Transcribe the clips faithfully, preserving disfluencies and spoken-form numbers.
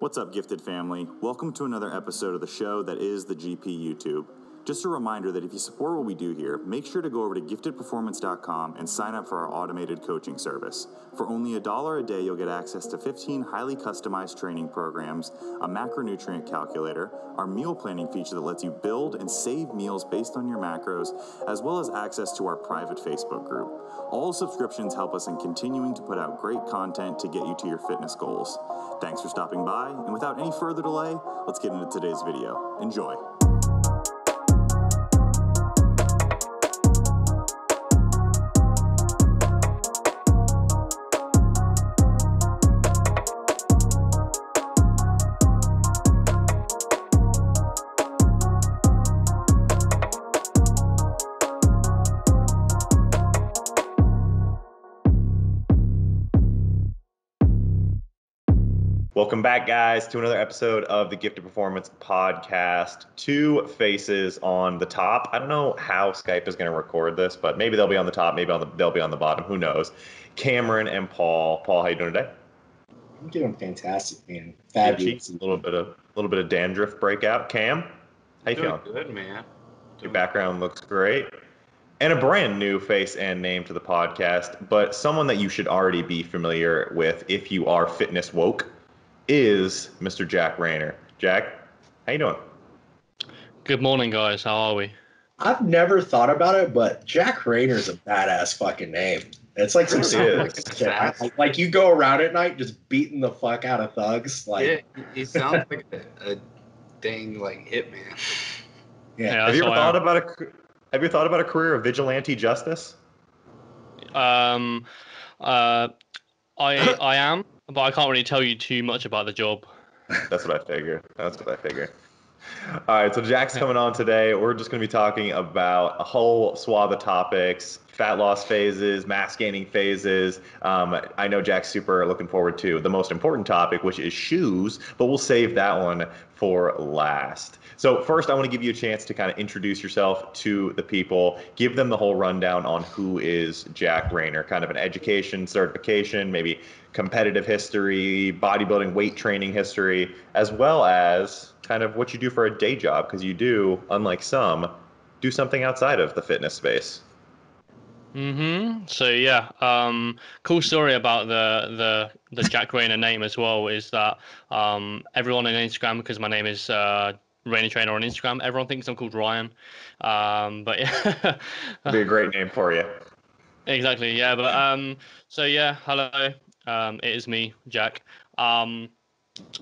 What's up, Gifted family? Welcome to another episode of the show that is the G P YouTube. Just a reminder that if you support what we do here, make sure to go over to gifted performance dot com and sign up for our automated coaching service. For only a dollar a day, you'll get access to fifteen highly customized training programs, a macronutrient calculator, our meal planning feature that lets you build and save meals based on your macros, as well as access to our private Facebook group. All subscriptions help us in continuing to put out great content to get you to your fitness goals. Thanks for stopping by, and without any further delay, let's get into today's video. Enjoy. Welcome back, guys, to another episode of the Gifted Performance Podcast. Two faces on the top. I don't know how Skype is going to record this, but maybe they'll be on the top. Maybe on the, they'll be on the bottom. Who knows? Cameron and Paul. Paul, how you doing today? I'm doing fantastic, man. Fabulous. Yeah, a little bit of a little bit of dandruff breakout. Cam, how I'm you doing feeling? Good, man. Doing Your background looks great. And a brand new face and name to the podcast, but someone that you should already be familiar with if you are fitness woke. Is Mister Jack Rayner. Jack, how you doing? Good morning, guys. How are we? I've never thought about it, but Jack Rayner is a badass fucking name. It's like some serious shit. Like, like you go around at night just beating the fuck out of thugs. Like yeah, he sounds like a, a dang like hitman. Yeah. yeah have you ever thought I... about a Have you thought about a career of vigilante justice? Um, uh, I I am. But I can't really tell you too much about the job. That's what I figure. That's what I figure. All right, so Jack's coming on today. We're just going to be talking about a whole swath of topics, fat loss phases, mass gaining phases. Um, I know Jack's super looking forward to the most important topic, which is shoes, but we'll save that one for last. So first, I want to give you a chance to kind of introduce yourself to the people, give them the whole rundown on who is Jack Rayner, kind of an education, certification, maybe competitive history, bodybuilding, weight training history, as well as kind of what you do for a day job, because you do, unlike some, do something outside of the fitness space. Mm-hmm. So yeah, um, cool story about the the the Jack Rayner name as well is that um, everyone on Instagram, because my name is uh, Rayner Trainer on Instagram, everyone thinks I'm called Ryan, um, but yeah, be a great name for you. Exactly. Yeah. But um, so yeah, hello. Um, it is me, Jack. Um,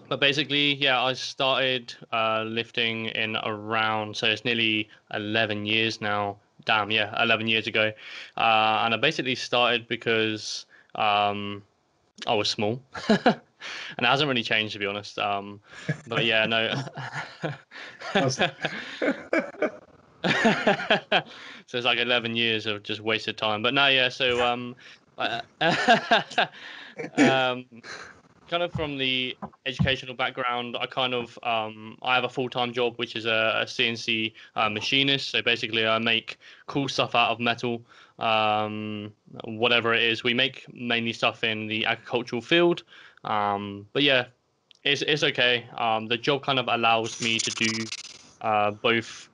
but basically, yeah, I started uh, lifting in around, so it's nearly eleven years now. Damn, yeah, eleven years ago. Uh, and I basically started because um, I was small. And it hasn't really changed, to be honest. Um, but yeah, no. So it's like eleven years of just wasted time. But no, yeah, so... Um, um, kind of from the educational background, I kind of um, I have a full-time job, which is a, a C N C uh, machinist. So basically, I make cool stuff out of metal, um, whatever it is. We make mainly stuff in the agricultural field, um, but yeah, it's it's okay. Um, the job kind of allows me to do uh, both.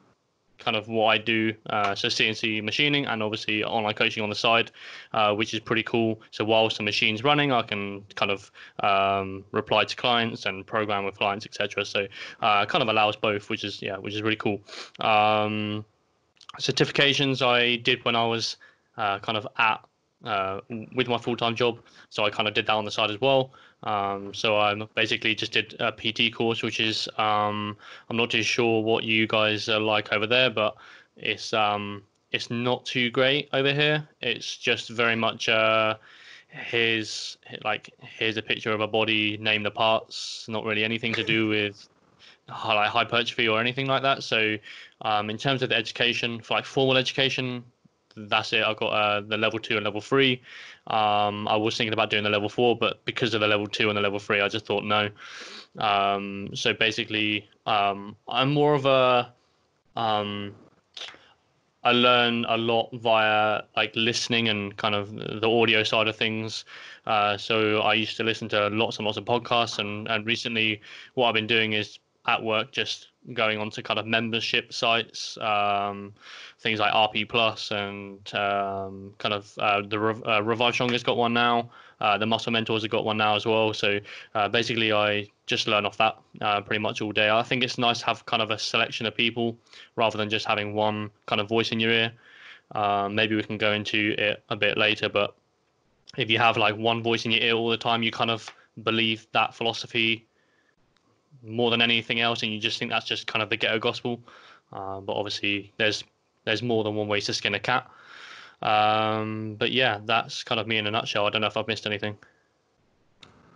Kind of what I do, uh, so C N C machining and obviously online coaching on the side, uh, which is pretty cool. So whilst the machine's running, I can kind of um, reply to clients and program with clients, et cetera. So uh, kind of allows both, which is yeah, which is really cool. Um, certifications I did when I was uh, kind of at uh, with my full-time job, so I kind of did that on the side as well. Um, so I basically just did a P T course, which is, um, I'm not too sure what you guys are like over there, but it's, um, it's not too great over here. It's just very much, uh, here's like, here's a picture of a body, name the parts, not really anything to do with like hypertrophy or anything like that. So, um, in terms of the education, for like formal education, that's it. I got uh, the level two and level three. Um, I was thinking about doing the level four, but because of the level two and the level three, I just thought no. Um, so basically, um, I'm more of a, um, I learn a lot via like listening and kind of the audio side of things. Uh, so I used to listen to lots and lots of podcasts, and, and recently what I've been doing is at work just going on to kind of membership sites, um, things like R P Plus and um, kind of uh, the Re- uh, Revive Strong has got one now. Uh, the Muscle Mentors have got one now as well. So uh, basically I just learn off that uh, pretty much all day. I think it's nice to have kind of a selection of people rather than just having one kind of voice in your ear. Uh, maybe we can go into it a bit later, but if you have like one voice in your ear all the time, you kind of believe that philosophy more than anything else, and you just think that's just kind of the ghetto gospel. Uh, but obviously there's there's more than one way to skin a cat. Um, but yeah, that's kind of me in a nutshell. I don't know if I've missed anything.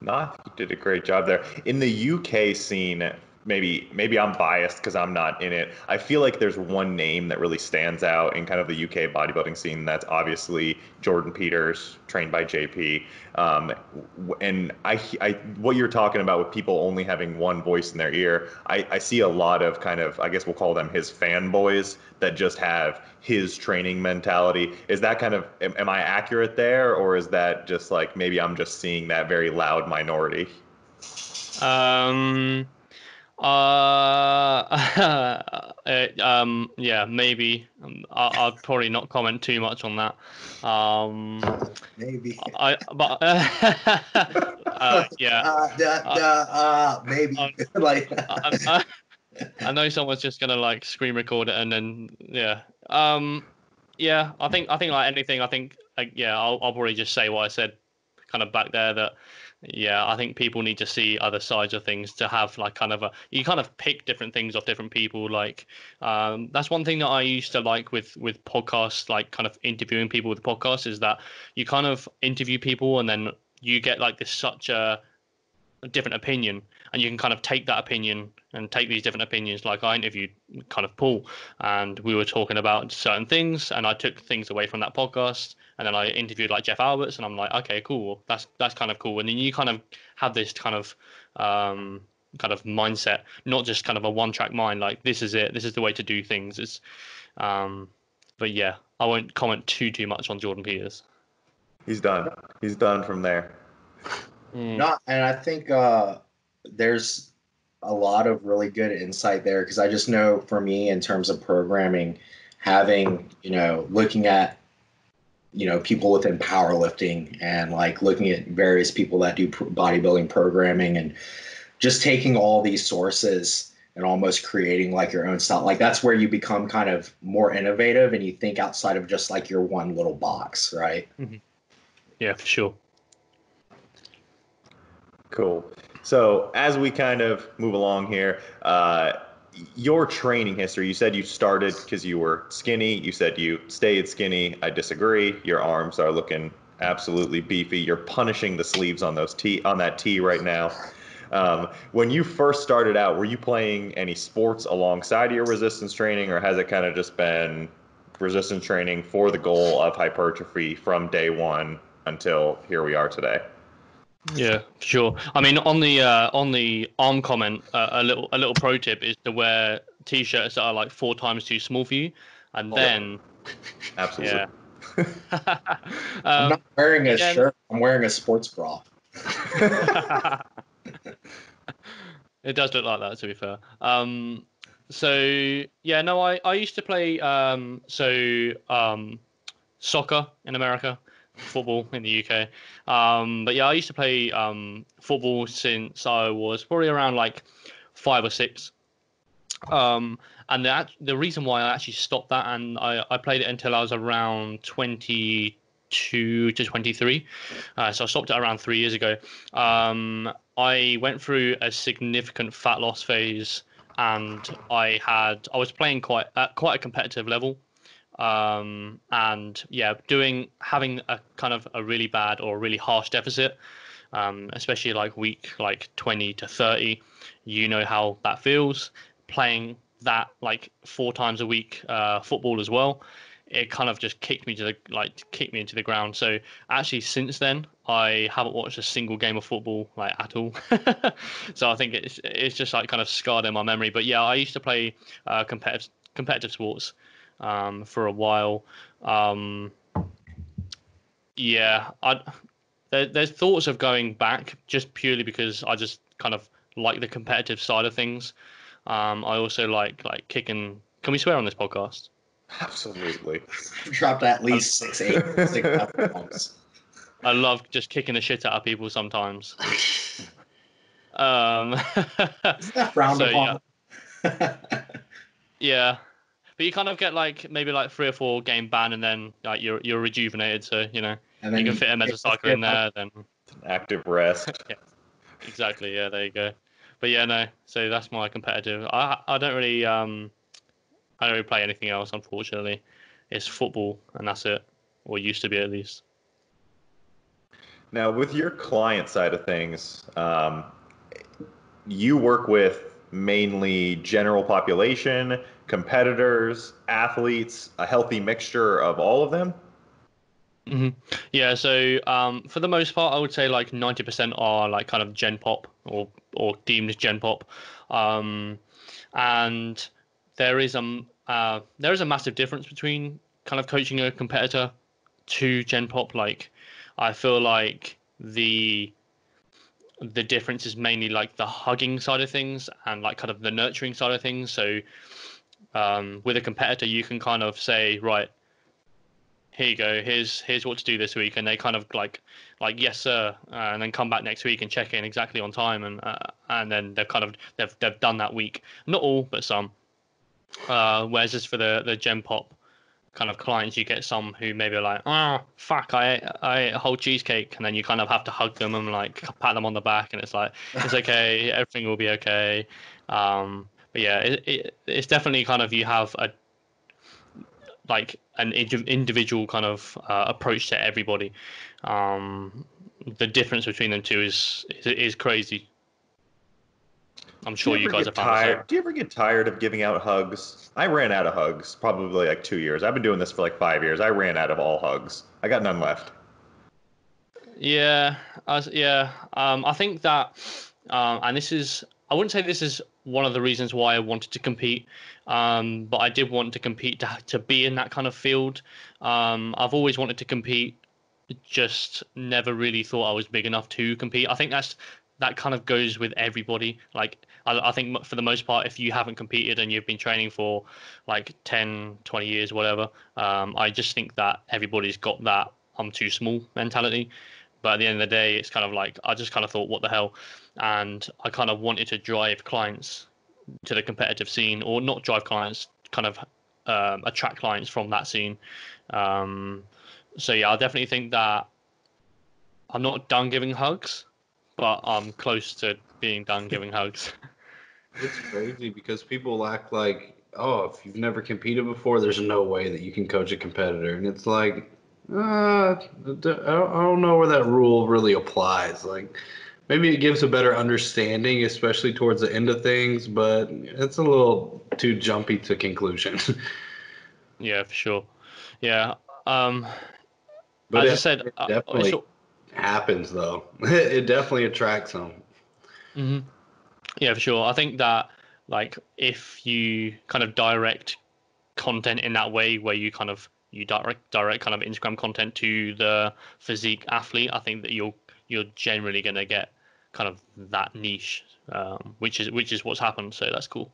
Nah, you did a great job there. In the U K scene, maybe maybe I'm biased because I'm not in it. I feel like there's one name that really stands out in kind of the U K bodybuilding scene. That's obviously Jordan Peters, trained by J P. Um, and I, I, what you're talking about with people only having one voice in their ear, I, I see a lot of kind of, I guess we'll call them his fanboys that just have his training mentality. Is that kind of, am, am I accurate there? Or is that just like, maybe I'm just seeing that very loud minority? Um... Uh, it, um, yeah, maybe. Um, I, I'll probably not comment too much on that. Um, maybe. I, but uh, uh, yeah. Uh, da, da, uh, maybe. I, like. I, I, I know someone's just gonna like screen record it and then yeah. Um, yeah. I think I think like anything. I think like, yeah. I'll I'll probably just say what I said, kind of back there that. Yeah, I think people need to see other sides of things to have like kind of a, you kind of pick different things off different people. Like um, that's one thing that I used to like with, with podcasts, like kind of interviewing people with podcasts, is that you kind of interview people and then you get like this such a, a different opinion, and you can kind of take that opinion and take these different opinions. Like I interviewed kind of Paul and we were talking about certain things and I took things away from that podcast. And then I interviewed like Jeff Alberts and I'm like, okay, cool. That's, that's kind of cool. And then you kind of have this kind of, um, kind of mindset, not just kind of a one track mind. Like this is it. This is the way to do things. It's, um, but yeah, I won't comment too, too much on Jordan Peters. He's done. He's done from there. Mm. No, and I think, uh, there's a lot of really good insight there. Cause I just know for me in terms of programming, having, you know, looking at, you know, people within powerlifting and like looking at various people that do pr- bodybuilding programming and just taking all these sources and almost creating like your own style. Like that's where you become kind of more innovative and you think outside of just like your one little box, right? Mm-hmm. Yeah, for sure. Cool. So as we kind of move along here, uh, your training history, you said you started because you were skinny. You said you stayed skinny. I disagree. Your arms are looking absolutely beefy. You're punishing the sleeves on those tee on that tee right now. Um, when you first started out, were you playing any sports alongside your resistance training, or has it kind of just been resistance training for the goal of hypertrophy from day one until here we are today? Yeah, sure. I mean, on the uh, on the arm comment, uh, a little a little pro tip is to wear t-shirts that are like four times too small for you, and oh, then absolutely. Yeah. um, I'm not wearing a again, shirt. I'm wearing a sports bra. It does look like that, to be fair. Um, so yeah, no, I, I used to play um, so um, soccer in America. Football in the U K. Um, but yeah, I used to play um, football since I was probably around like five or six. Um, and the, the reason why I actually stopped that, and I, I played it until I was around twenty-two to twenty-three. Uh, so I stopped it around three years ago. Um, I went through a significant fat loss phase, and I had I was playing quite at quite a competitive level. Um, and yeah, doing, having a kind of a really bad or really harsh deficit, um, especially like week, like twenty to thirty, you know how that feels. Playing that like four times a week, uh, football as well. It kind of just kicked me to the, like kicked me into the ground. So actually since then, I haven't watched a single game of football like at all. So I think it's, it's just like kind of scarred in my memory, but yeah, I used to play, uh, competitive, competitive sports. um, for a while. Um, yeah, I, there, there's thoughts of going back just purely because I just kind of like the competitive side of things. Um, I also like like kicking. Can we swear on this podcast? Absolutely. Dropped at least six, eight, six times. I love just kicking the shit out of people sometimes. um, Isn't that frowned so, upon? Yeah. Yeah, but you kind of get like maybe like three or four game ban, and then like you're you're rejuvenated, so you know and then you can you fit a mesocycle in there. Then active rest. Yeah. Exactly. Yeah, there you go. But yeah, no. So that's my competitive. I I don't really um I don't really play anything else, unfortunately. It's football, and that's it, or used to be at least. Now, with your client side of things, um, you work with mainly general population, competitors, athletes, a healthy mixture of all of them? Mm-hmm. Yeah, so um, for the most part, I would say like ninety percent are like kind of gen pop or, or deemed gen pop. Um, and there is, a, uh, there is a massive difference between kind of coaching a competitor to gen pop. Like, I feel like the the difference is mainly like the hugging side of things and like kind of the nurturing side of things. So um, with a competitor, you can kind of say, right, here you go. Here's here's what to do this week. And they kind of like, like yes, sir. Uh, and then come back next week and check in exactly on time. And uh, and then they've kind of, they've, they've done that week. Not all, but some. Uh, whereas just for the, the Gen Pop kind of clients, you get some who maybe are like, ah, oh, fuck, I ate, I ate a whole cheesecake, and then you kind of have to hug them and like pat them on the back, and it's like, it's okay, everything will be okay. Um, but yeah, it, it it's definitely kind of, you have a like an individual kind of uh, approach to everybody. Um, the difference between them two is is, is crazy. I'm sure you, you guys are tired. Do you ever get tired of giving out hugs? I ran out of hugs probably like two years. I've been doing this for like five years. I ran out of all hugs. I got none left. Yeah, I was, yeah. Um, I think that, um, and this is, I wouldn't say this is one of the reasons why I wanted to compete, um, but I did want to compete to, to be in that kind of field. Um, I've always wanted to compete, just never really thought I was big enough to compete. I think that's that kind of goes with everybody. Like, I, I think for the most part, if you haven't competed and you've been training for like ten, twenty years, whatever, um, I just think that everybody's got that I'm too small mentality. But at the end of the day, it's kind of like, I just kind of thought, what the hell? And I kind of wanted to drive clients to the competitive scene, or not drive clients, kind of um, attract clients from that scene. Um, so yeah, I definitely think that I'm not done giving hugs, but I'm close to being done giving hugs. It's crazy because people act like, oh, if you've never competed before, there's no way that you can coach a competitor. And it's like, uh, I don't know where that rule really applies. Like, maybe it gives a better understanding, especially towards the end of things, but it's a little too jumpy to conclusion. Yeah, for sure. Yeah. Um, but as I said, it definitely... Uh, happens though. It definitely attracts them. Mm-hmm. Yeah, for sure. I think that like if you kind of direct content in that way, where you kind of you direct direct kind of Instagram content to the physique athlete, I think that you'll you're generally going to get kind of that niche, um, which is which is what's happened. So that's cool.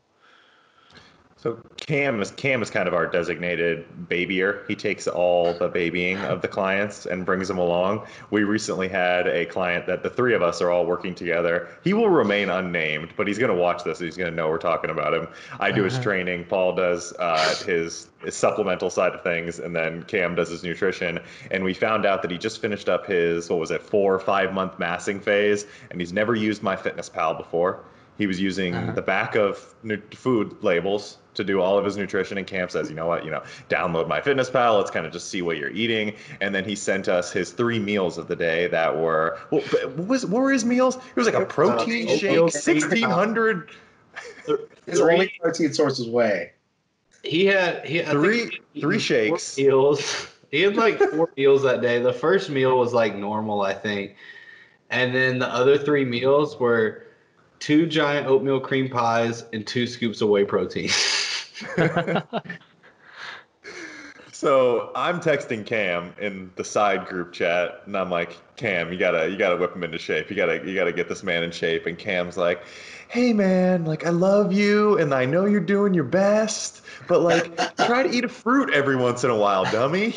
So Cam is Cam is kind of our designated babier. He takes all the babying of the clients and brings them along. We recently had a client that the three of us are all working together. He will remain unnamed, but he's going to watch this. He's going to know we're talking about him. I do his training. Paul does uh, his, his supplemental side of things, and then Cam does his nutrition. And we found out that he just finished up his, what was it, four or five month massing phase, and he's never used MyFitnessPal before. He was using uh-huh. the back of nu- food labels to do all of his nutrition, and Cam says, you know what, you know, download MyFitnessPal. Let's kind of just see what you're eating. And then he sent us his three meals of the day that were, well, what, was, what were his meals? It was like a protein uh, shake, sixteen hundred. His only protein source was whey. He had, he had three, he three shakes. Meals. He had like four meals that day. The first meal was like normal, I think. And then the other three meals were two giant oatmeal cream pies and two scoops of whey protein. So I'm texting Cam in the side group chat, and I'm like, Cam, you gotta, you gotta whip him into shape. You gotta, you gotta get this man in shape. And Cam's like, hey man, like I love you, and I know you're doing your best, but like try to eat a fruit every once in a while, dummy.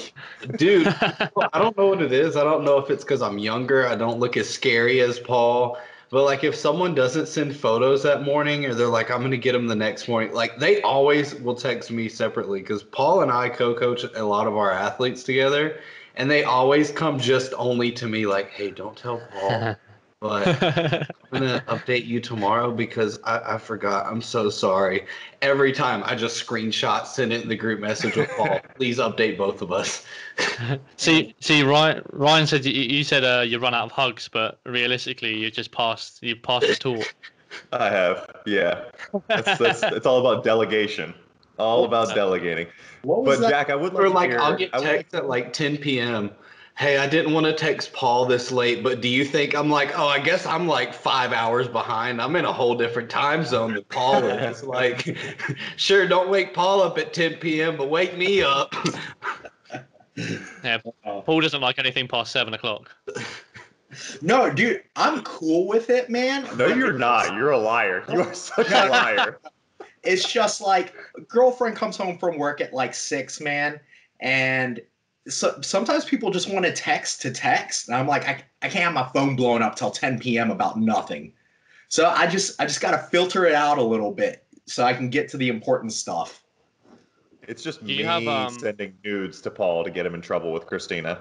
Dude, I don't know what it is. I don't know if it's because I'm younger. I don't look as scary as Paul. But like if someone doesn't send photos that morning, or they're like, I'm going to get them the next morning, like they always will text me separately, because Paul and I co-coach a lot of our athletes together, and they always come just only to me like, hey, don't tell Paul, but I'm going to update you tomorrow because I, I forgot. I'm so sorry. Every time I just screenshot, send it in the group message with Paul. Please update both of us. See, see, Ryan. Ryan said you, you said uh, you run out of hugs, but realistically, you just passed. You passed the talk. I have, yeah. That's, that's, it's all about delegation. All about delegating. What was but that? Jack, I would like, like to hear, I'll get text like, at like ten p m Hey, I didn't want to text Paul this late, but do you think I'm like, oh, I guess I'm like five hours behind. I'm in a whole different time zone than Paul is. Like, sure, don't wake Paul up at ten p m, but wake me up. Yeah, Paul doesn't like anything past seven o'clock. No, dude, I'm cool with it, man. No, you're not. You're a liar. You are such a liar. It's just like, girlfriend comes home from work at like six, man, and so sometimes people just want to text to text, and I'm like, I, I can't have my phone blown up till ten p m about nothing. So I just I just got to filter it out a little bit so I can get to the important stuff. It's just me have, um, sending nudes to Paul to get him in trouble with Christina.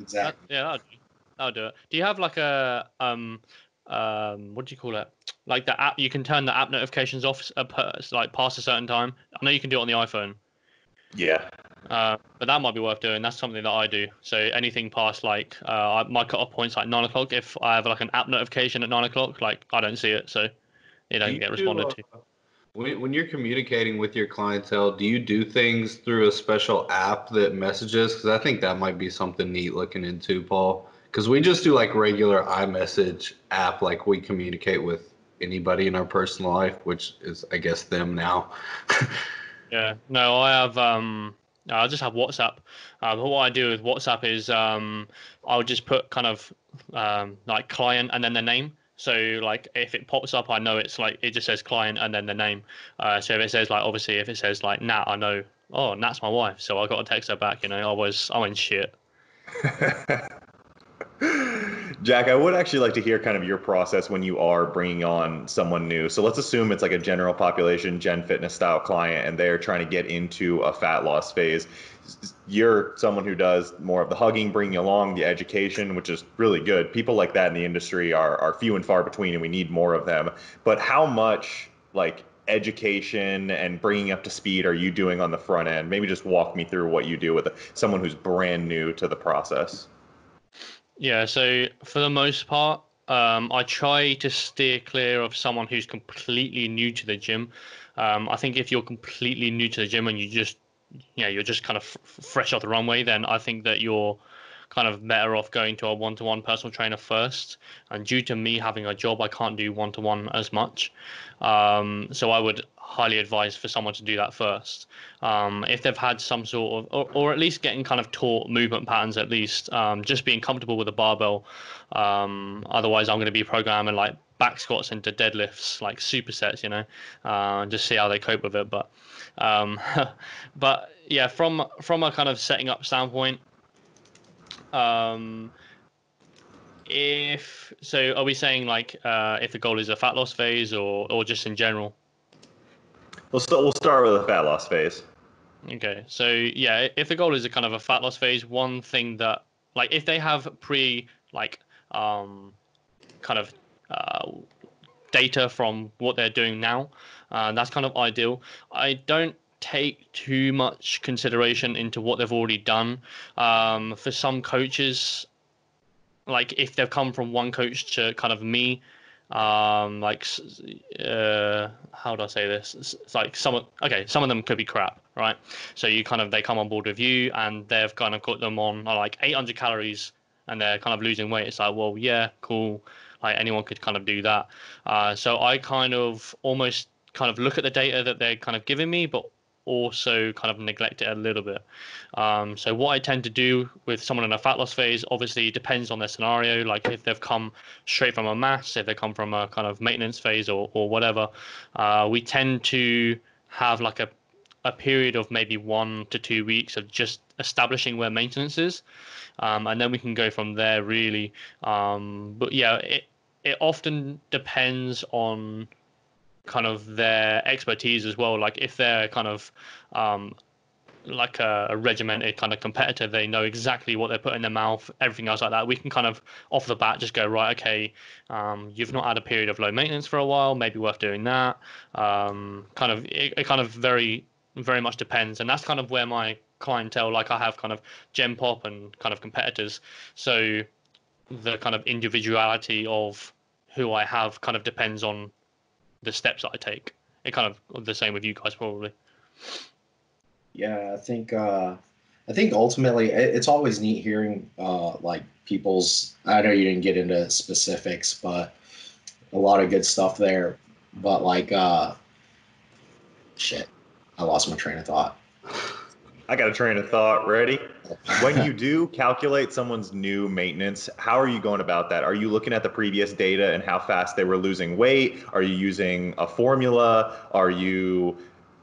Exactly. That, yeah, that'll do. that'll do it. Do you have like a um um what do you call it? Like the app, you can turn the app notifications off uh, like past a certain time. I know you can do it on the iPhone. Yeah. Uh, but that might be worth doing. That's something that I do. So anything past like uh, my cutoff point's like nine o'clock. If I have like an app notification at nine o'clock, like I don't see it, so it don't get responded to. When when you're communicating with your clientele, do you do things through a special app that messages? Because I think that might be something neat looking into, Paul. Because we just do like regular iMessage app, like we communicate with anybody in our personal life, which is I guess them now. Yeah. No, I have. Um, I just have WhatsApp. Uh, but what I do with WhatsApp is um, I'll just put kind of um, like client and then the name. So like if it pops up, I know it's like it just says client and then the name. Uh, so if it says like obviously if it says like Nat, I know, oh, Nat's my wife. So I got to text her back. You know, I was I went shit. Jack, I would actually like to hear kind of your process when you are bringing on someone new. So let's assume it's like a general population, gen fitness style client, and they're trying to get into a fat loss phase. You're someone who does more of the hugging, bringing along the education, which is really good. People like that in the industry are, are few and far between, and we need more of them. But how much like education and bringing up to speed are you doing on the front end? Maybe just walk me through what you do with someone who's brand new to the process. Yeah, so for the most part, um, I try to steer clear of someone who's completely new to the gym. Um, I think if you're completely new to the gym and you just, you know, you're just kind of f- fresh off the runway, then I think that you're kind of better off going to a one-to-one personal trainer first. And due to me having a job, I can't do one-to-one as much. Um, so I would highly advise for someone to do that first. Um, if they've had some sort of, or, or at least getting kind of taught movement patterns, at least um, just being comfortable with a barbell. Um, otherwise, I'm going to be programming like back squats into deadlifts, like supersets, you know, uh, and just see how they cope with it. But, um, but yeah, from from a kind of setting up standpoint, um, if so, are we saying like uh, if the goal is a fat loss phase or or just in general? We'll, st- we'll start with the fat loss phase. Okay. So, yeah, if the goal is a kind of a fat loss phase, one thing that, like, if they have pre, like, um, kind of uh, data from what they're doing now, uh, that's kind of ideal. I don't take too much consideration into what they've already done. Um, for some coaches, like, if they've come from one coach to kind of me, um like uh how do I say this it's like some okay some of them could be crap, right? So you kind of they come on board with you and they've kind of got them on like eight hundred calories and they're kind of losing weight. It's like, well, yeah, cool, like anyone could kind of do that. Uh so I kind of almost kind of look at the data that they're kind of giving me, but also kind of neglect it a little bit. Um, so what I tend to do with someone in a fat loss phase obviously depends on their scenario. Like if they've come straight from a mass, if they come from a kind of maintenance phase or, or whatever, uh, we tend to have like a, a period of maybe one to two weeks of just establishing where maintenance is. Um, and then we can go from there really. Um, but yeah, it, it often depends on kind of their expertise as well. Like if they're kind of um like a, a regimented kind of competitor, they know exactly what they put in their mouth, everything else like that. We can kind of off the bat just go, right, okay, um you've not had a period of low maintenance for a while, maybe worth doing that. Um kind of it, it kind of very very much depends, and that's kind of where my clientele, like I have kind of GenPop and kind of competitors, so the kind of individuality of who I have kind of depends on the steps that I take. It kind of the same with you guys probably. Yeah, I think uh I think ultimately it, it's always neat hearing uh like people's, I know you didn't get into specifics, but a lot of good stuff there. But like uh shit, I lost my train of thought. I got a train of thought. Ready? When you do calculate someone's new maintenance, how are you going about that? Are you looking at the previous data and how fast they were losing weight? Are you using a formula? Are you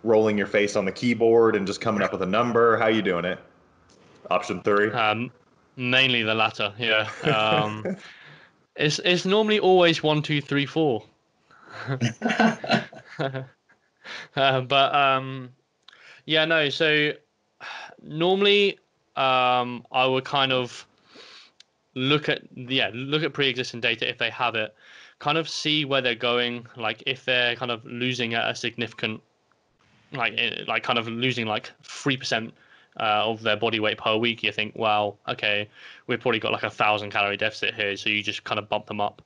rolling your face on the keyboard and just coming up with a number? How are you doing it? Option three? Um, mainly the latter, yeah. Um, it's, it's normally always one, two, three, four. uh, but, um, yeah, no, so... Normally, um, I would kind of look at, yeah, look at pre-existing data if they have it, kind of see where they're going, like if they're kind of losing at a significant, like, like kind of losing like three percent uh, of their body weight per week, you think, wow, okay, we've probably got like a thousand calorie deficit here. So you just kind of bump them up.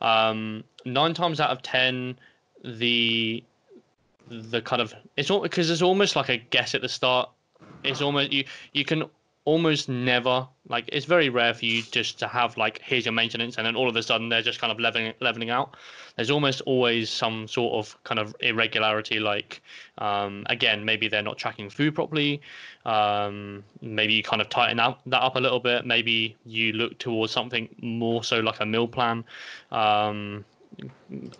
Um, nine times out of ten, the, the kind of, it's all, because it's almost like a guess at the start. It's almost you you can almost never, like, it's very rare for you just to have like, here's your maintenance and then all of a sudden they're just kind of leveling leveling out. There's almost always some sort of kind of irregularity, like um again, maybe they're not tracking food properly, um maybe you kind of tighten out that up a little bit, maybe you look towards something more so like a meal plan. um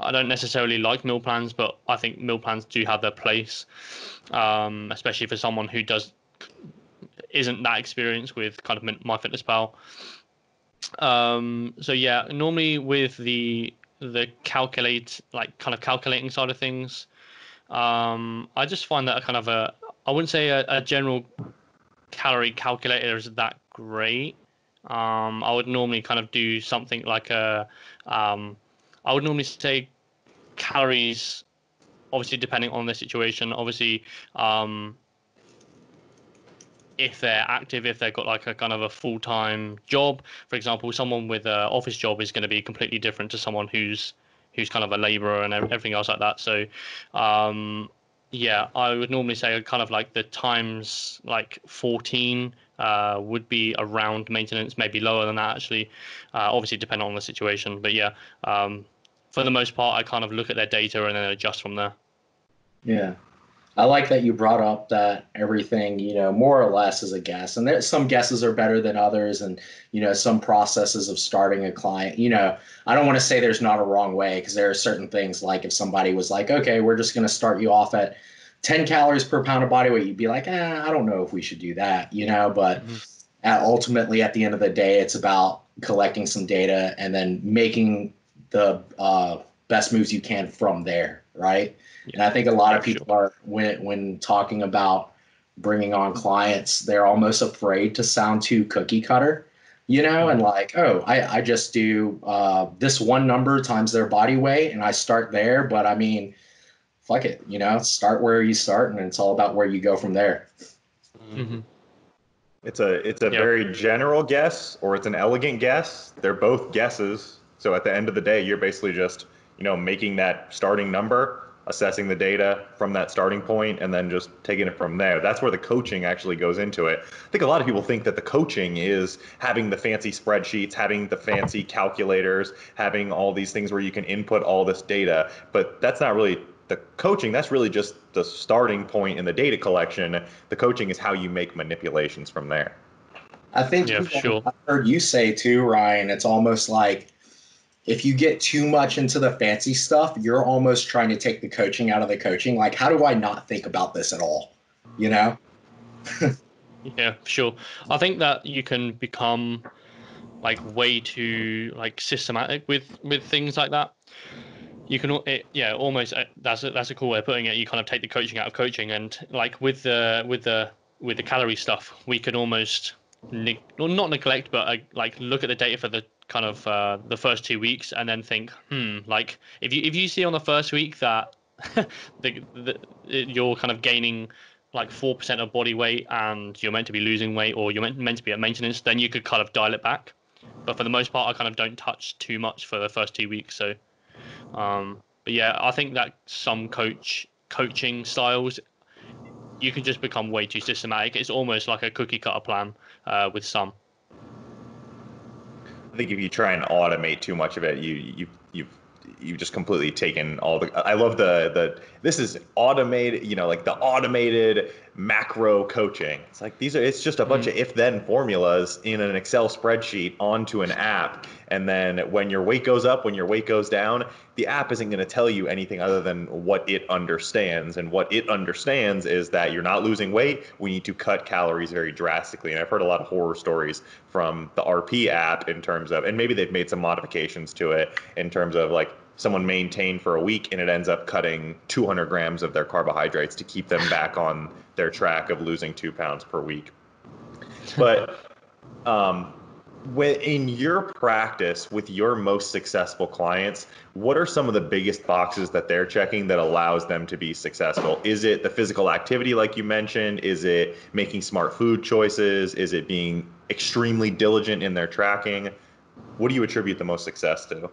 I don't necessarily like meal plans, but I think meal plans do have their place, um, especially for someone who does isn't that experienced with kind of MyFitnessPal. Um, so yeah, normally with the the calculate like kind of calculating side of things, um, I just find that a kind of a I wouldn't say a, a general calorie calculator is that great. Um, I would normally kind of do something like a um, I would normally say calories, obviously depending on the situation. Obviously, um, if they're active, if they've got like a kind of a full-time job, for example, someone with an office job is going to be completely different to someone who's who's kind of a labourer and everything else like that. So, um, yeah, I would normally say kind of like the times like fourteen. Uh, would be around maintenance, maybe lower than that actually, uh, obviously depending on the situation. But yeah, um, for the most part, I kind of look at their data and then adjust from there. Yeah. I like that you brought up that everything, you know, more or less is a guess. And there, some guesses are better than others. And, you know, some processes of starting a client, you know, I don't want to say there's not a wrong way, because there are certain things, like if somebody was like, okay, we're just going to start you off at ten calories per pound of body weight, you'd be like, eh, I don't know if we should do that, you know, but mm-hmm. at ultimately at the end of the day, it's about collecting some data and then making the uh, best moves you can from there. Right. Yeah. And I think a lot of people are, when, when talking about bringing on clients, they're almost afraid to sound too cookie cutter, you know, mm-hmm. and like, oh, I, I just do uh, this one number times their body weight and I start there. But I mean, fuck it, you know, start where you start and it's all about where you go from there. Mm-hmm. It's a it's a yep. very general guess, or it's an elegant guess. They're both guesses. So at the end of the day, you're basically just, you know, making that starting number, assessing the data from that starting point, and then just taking it from there. That's where the coaching actually goes into it. I think a lot of people think that the coaching is having the fancy spreadsheets, having the fancy calculators, having all these things where you can input all this data, but that's not really the coaching, that's really just the starting point in the data collection. The coaching is how you make manipulations from there. I think yeah, sure. I've heard you say too, Ryan, it's almost like if you get too much into the fancy stuff, you're almost trying to take the coaching out of the coaching. Like, how do I not think about this at all? You know? Yeah, sure. I think that you can become like way too like systematic with, with things like that. You can, it, yeah, almost. Uh, that's a, that's a cool way of putting it. You kind of take the coaching out of coaching, and like with the with the with the calorie stuff, we can almost neg- well, not neglect, but uh, like look at the data for the kind of uh, the first two weeks, and then think, hmm, like if you if you see on the first week that the, the you're kind of gaining like four percent of body weight, and you're meant to be losing weight, or you're meant meant to be at maintenance, then you could kind of dial it back. But for the most part, I kind of don't touch too much for the first two weeks, so. Um, but yeah, I think that some coach coaching styles, you can just become way too systematic. It's almost like a cookie cutter plan uh, with some. I think if you try and automate too much of it, you you you've you've just completely taken all the. I love the the this is automated, you know, like the automated macro coaching. It's like these are it's just a bunch mm. of if then formulas in an Excel spreadsheet onto an app. And then when your weight goes up, when your weight goes down, the app isn't going to tell you anything other than what it understands. And what it understands is that you're not losing weight. We need to cut calories very drastically. And I've heard a lot of horror stories from the R P app in terms of, and maybe they've made some modifications to it in terms of like someone maintained for a week and it ends up cutting two hundred grams of their carbohydrates to keep them back on their track of losing two pounds per week. But, um, when, in your practice with your most successful clients, what are some of the biggest boxes that they're checking that allows them to be successful? Is it the physical activity like you mentioned? Is it making smart food choices? Is it being extremely diligent in their tracking? What do you attribute the most success to?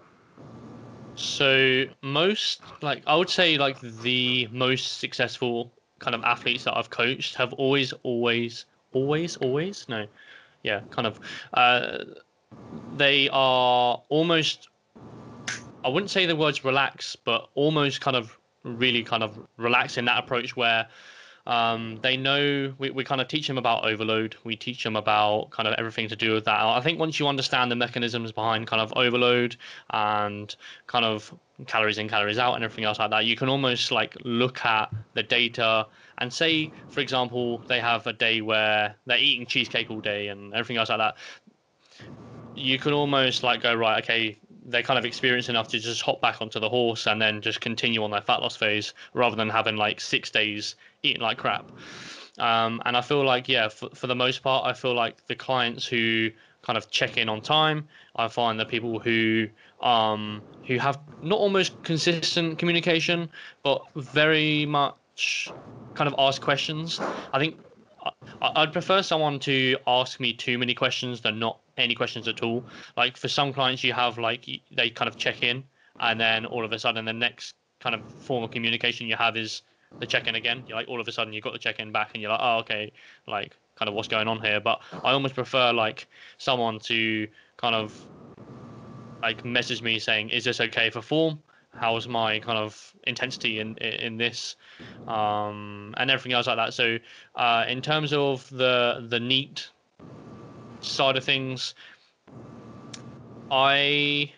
So most, like I would say like the most successful kind of athletes that I've coached have always, always, always, always, no. Yeah, kind of. Uh, they are almost, I wouldn't say the words relax, but almost kind of really kind of relax in that approach where um, they know, we, we kind of teach them about overload. We teach them about kind of everything to do with that. I think once you understand the mechanisms behind kind of overload and kind of calories in, calories out and everything else like that, you can almost like look at the data and say, for example, they have a day where they're eating cheesecake all day and everything else like that. You can almost like go, right, okay, they're kind of experienced enough to just hop back onto the horse and then just continue on their fat loss phase rather than having like six days eating like crap. Um, and I feel like, yeah, for, for the most part, I feel like the clients who kind of check in on time, I find the people who um, who have not almost consistent communication, but very much kind of ask questions. I think I'd prefer someone to ask me too many questions than not any questions at all. Like for some clients you have like they kind of check in and then all of a sudden the next kind of form of communication you have is the check-in again. You're like all of a sudden you've got the check-in back and you're like, oh, okay, like kind of what's going on here. But I almost prefer like someone to kind of like message me saying, is this okay for form? How's my kind of intensity in in this um, and everything else like that. So uh, in terms of the the neat side of things, I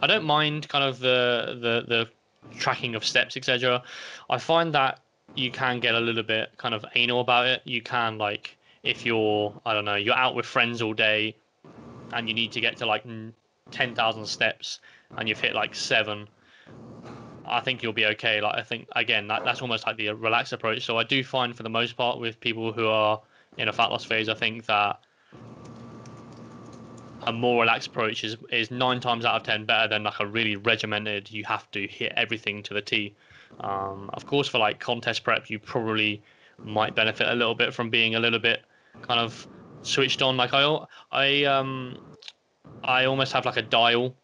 I don't mind kind of the the, the tracking of steps, et cetera. I find that you can get a little bit kind of anal about it. You can like if you're I don't know you're out with friends all day and you need to get to like ten thousand steps and you've hit like seven. I think you'll be okay. Like I think again that, that's almost like the relaxed approach. So I do find for the most part with people who are in a fat loss phase, I think that a more relaxed approach is is nine times out of ten better than like a really regimented. You have to hit everything to the T. Um, of course, for like contest prep, you probably might benefit a little bit from being a little bit kind of switched on. Like I, I, um, I almost have like a dial.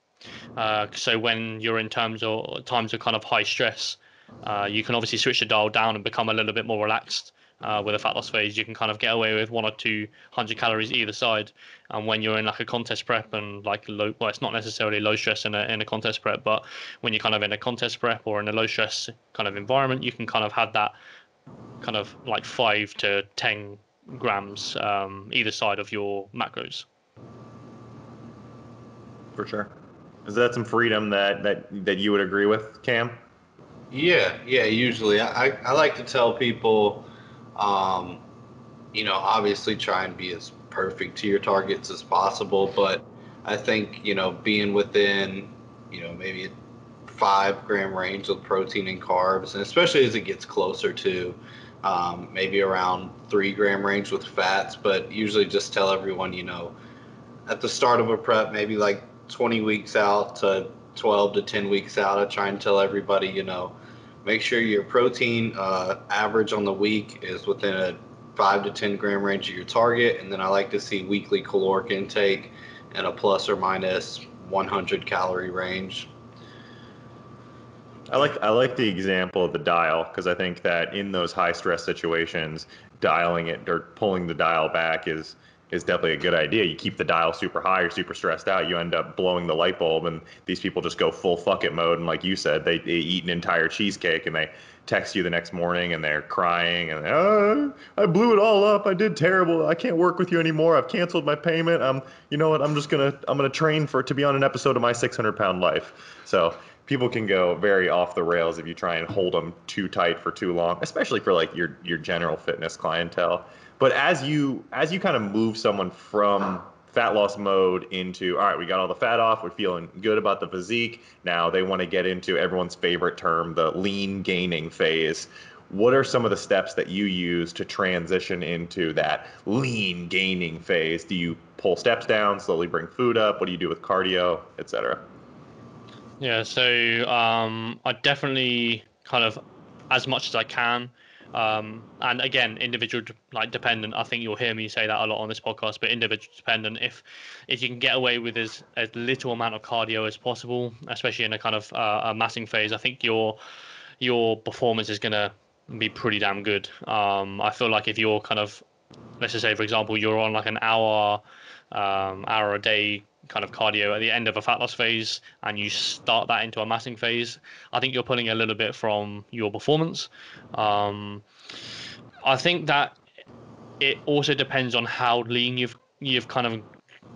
Uh, so when you're in terms or times of kind of high stress, uh, you can obviously switch the dial down and become a little bit more relaxed. uh, with a fat loss phase, you can kind of get away with one or two hundred calories either side. And when you're in like a contest prep and like low, well, it's not necessarily low stress in a in a contest prep, but when you're kind of in a contest prep or in a low stress kind of environment, you can kind of have that kind of like five to ten grams um, either side of your macros. For sure. Is that some freedom that, that, that you would agree with, Cam? Yeah, yeah, usually. I, I like to tell people, um, you know, obviously try and be as perfect to your targets as possible, but I think, you know, being within, you know, maybe a five gram range of protein and carbs, and especially as it gets closer to um, maybe around three gram range with fats, but usually just tell everyone, you know, at the start of a prep, maybe like twenty weeks out to twelve to ten weeks out, I try and tell everybody, you know, make sure your protein uh, average on the week is within a five to ten gram range of your target. And then I like to see weekly caloric intake in a plus or minus one hundred calorie range. I like, I like the example of the dial, because I think that in those high stress situations, dialing it or pulling the dial back is is definitely a good idea. You keep the dial super high, you're super stressed out, you end up blowing the light bulb, and these people just go full fuck it mode. And like you said, they, they eat an entire cheesecake and they text you the next morning and they're crying and oh, I blew it all up, I did terrible, I can't work with you anymore, I've canceled my payment. Um, you know what, I'm just gonna I'm gonna train for it to be on an episode of My six hundred pound Life. So people can go very off the rails if you try and hold them too tight for too long, especially for like your your general fitness clientele. But as you as you kind of move someone from fat loss mode into, all right, we got all the fat off, we're feeling good about the physique, now they want to get into everyone's favorite term, the lean gaining phase. What are some of the steps that you use to transition into that lean gaining phase? Do you pull steps down, slowly bring food up? What do you do with cardio, et cetera? Yeah, so um, I definitely kind of, as much as I can, Um, and again, individual like dependent. I think you'll hear me say that a lot on this podcast. But individual dependent. If if you can get away with as, as little amount of cardio as possible, especially in a kind of uh, a massing phase, I think your your performance is gonna be pretty damn good. Um, I feel like if you're kind of, let's just say for example, you're on like an hour um, hour a day kind of cardio at the end of a fat loss phase, and you start that into a massing phase, I think you're pulling a little bit from your performance. Um, I think that it also depends on how lean you've you've kind of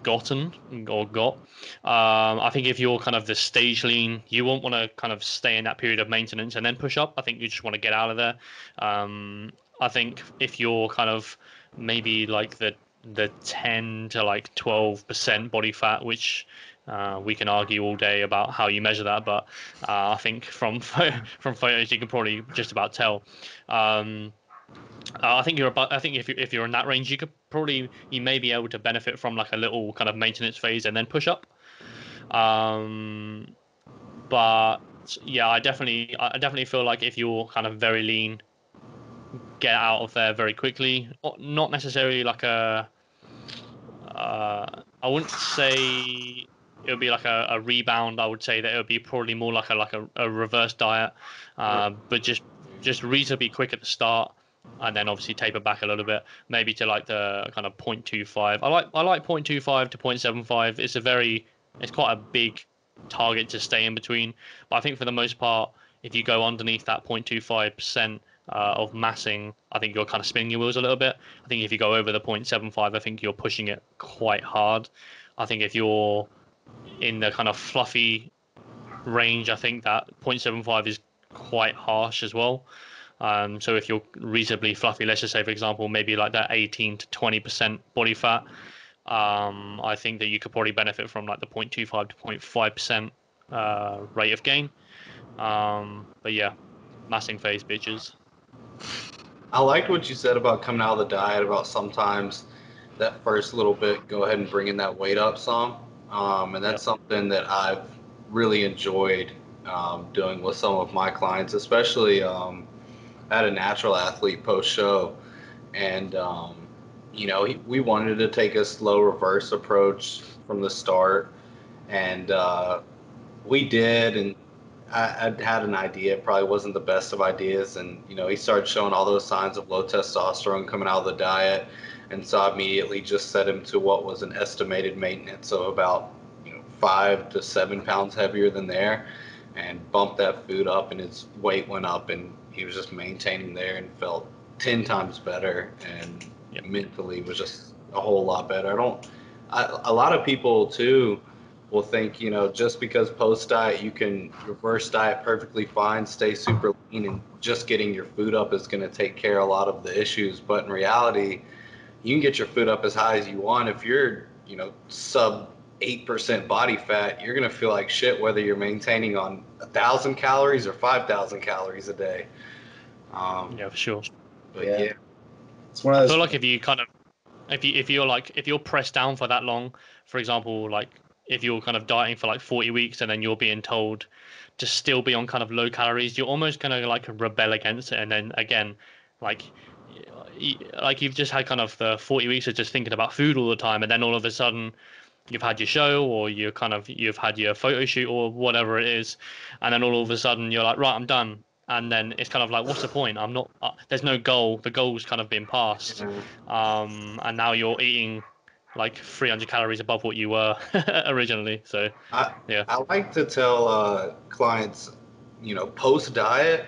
gotten or got. Um, I think if you're kind of the stage lean, you won't want to kind of stay in that period of maintenance and then push up. I think you just want to get out of there. Um, I think if you're kind of maybe like the the ten to like twelve percent body fat, which uh, we can argue all day about how you measure that, but uh, I think from from photos you can probably just about tell. Um, I think you're about. I think if you if you're in that range, you could probably you may be able to benefit from like a little kind of maintenance phase and then push up. Um, but yeah, I definitely I definitely feel like if you're kind of very lean, get out of there very quickly. Not necessarily like a. Uh, I wouldn't say it would be like a, a rebound. I would say that it would be probably more like a like a, a reverse diet, uh, yeah. but just just reasonably quick at the start, and then obviously taper back a little bit, maybe to like the kind of point two five. I like I like point two five to point seven five. It's a very it's quite a big target to stay in between, but I think for the most part, if you go underneath that point two five percent. Uh, of massing, I think you're kind of spinning your wheels a little bit. I think if you go over the point seven five, I think you're pushing it quite hard. I think if you're in the kind of fluffy range, I think that point seven five is quite harsh as well. Um, so if you're reasonably fluffy, let's just say, for example, maybe like that eighteen to twenty percent body fat, um, I think that you could probably benefit from like the point two five to point five percent uh, rate of gain. Um, but yeah, massing phase, bitches. I like what you said about coming out of the diet, about sometimes that first little bit, go ahead and bringing that weight up some. Um, and that's yeah. something that I've really enjoyed um, doing with some of my clients, especially um, at a natural athlete post-show. And, um, you know, he, we wanted to take a slow reverse approach from the start. And uh, we did. And I, I'd had an idea. It probably wasn't the best of ideas. And, you know, he started showing all those signs of low testosterone coming out of the diet. And so I immediately just set him to what was an estimated maintenance of about, you know, five to seven pounds heavier than there, and bumped that food up, and his weight went up, and he was just maintaining there and felt ten times better. And yep. mentally was just a whole lot better. I don't, I, a lot of people too will think, you know, just because post diet, you can reverse diet perfectly fine, stay super lean, and just getting your food up is going to take care of a lot of the issues. But in reality, you can get your food up as high as you want. If you're, you know, sub eight percent body fat, you're going to feel like shit, whether you're maintaining on a thousand calories or five thousand calories a day. Um, yeah, for sure. But yeah. yeah. It's one of those I feel like if you kind of, if you, if you're like, if you're pressed down for that long, for example, like if you're kind of dieting for like forty weeks and then you're being told to still be on kind of low calories, you're almost going to like rebel against it. And then again, like, like you've just had kind of the forty weeks of just thinking about food all the time, and then all of a sudden you've had your show, or you're kind of you've had your photo shoot or whatever it is, and then all of a sudden you're like, right, I'm done. And then it's kind of like, what's the point? I'm not uh, there's no goal. The goal's kind of been passed, um and now you're eating like three hundred calories above what you were originally. So I, yeah I like to tell uh clients, you know, post diet,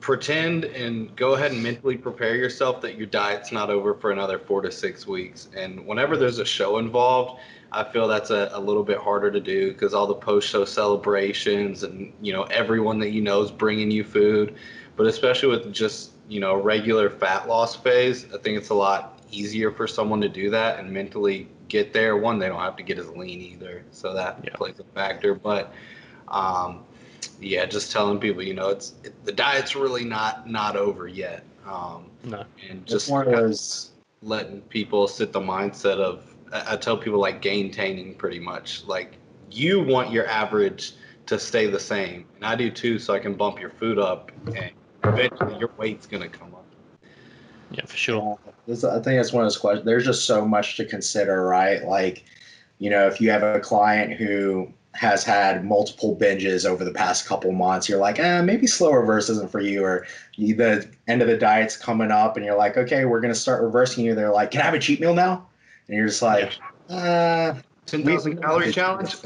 pretend and go ahead and mentally prepare yourself that your diet's not over for another four to six weeks. And whenever there's a show involved, I feel that's a, a little bit harder to do, because all the post-show celebrations and, you know, everyone that you know is bringing you food. But especially with just, you know, regular fat loss phase, I think it's a lot easier for someone to do that and mentally get there. One, they don't have to get as lean either, so that yeah. plays a factor. But um yeah, just telling people, you know, it's it, the diet's really not not over yet. Um, no. And just those... letting people sit the mindset of, I, I tell people like gaintaining pretty much. Like, you want your average to stay the same, and I do too, so I can bump your food up, and eventually your weight's going to come up. Yeah, for sure. Uh, this, I think that's one of those questions. There's just so much to consider, right? Like, you know, if you have a client who has had multiple binges over the past couple months, you're like, eh, maybe slow reverse isn't for you, or you, the end of the diet's coming up and you're like, okay, we're going to start reversing you. They're like, can I have a cheat meal now? And you're just like, yeah. uh, ten thousand calorie challenge.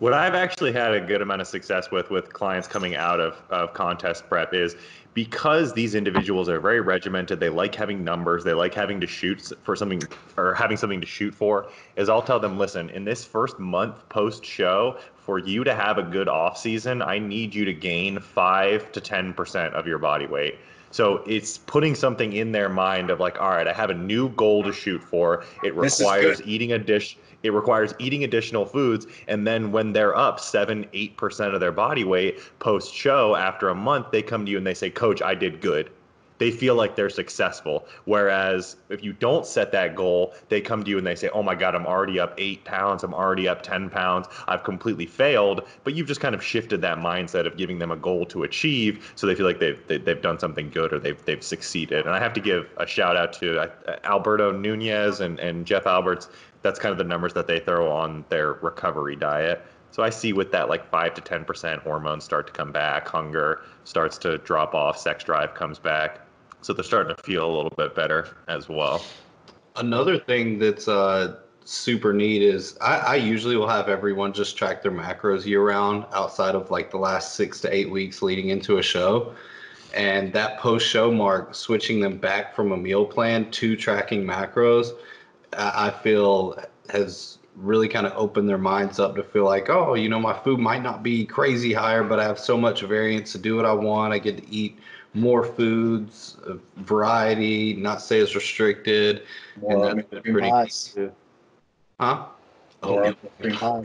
What I've actually had a good amount of success with, with clients coming out of, of contest prep is, because these individuals are very regimented, they like having numbers, they like having to shoot for something, or having something to shoot for, is I'll tell them, listen, in this first month post-show, for you to have a good off-season, I need you to gain five to ten percent of your body weight. So it's putting something in their mind of like, all right, I have a new goal to shoot for. It requires eating a dish. It requires eating additional foods. And then when they're up seven, eight percent of their body weight post show, after a month, they come to you and they say, coach, I did good. They feel like they're successful. Whereas if you don't set that goal, they come to you and they say, oh my God, I'm already up eight pounds. I'm already up ten pounds. I've completely failed. But you've just kind of shifted that mindset of giving them a goal to achieve. So they feel like they've, they've done something good, or they've, they've succeeded. And I have to give a shout out to Alberto Nunez and, and Jeff Alberts. That's kind of the numbers that they throw on their recovery diet. So I see with that, like five to ten percent hormones start to come back, hunger starts to drop off, sex drive comes back. So they're starting to feel a little bit better as well. Another thing that's uh, super neat is I, I usually will have everyone just track their macros year round outside of like the last six to eight weeks leading into a show. And that post-show mark, switching them back from a meal plan to tracking macros, I feel has really kind of opened their minds up to feel like, oh, you know, my food might not be crazy higher, but I have so much variance to do what I want. I get to eat more foods, variety, not stay as restricted. More and that's been pretty nice. Huh? Oh, yeah.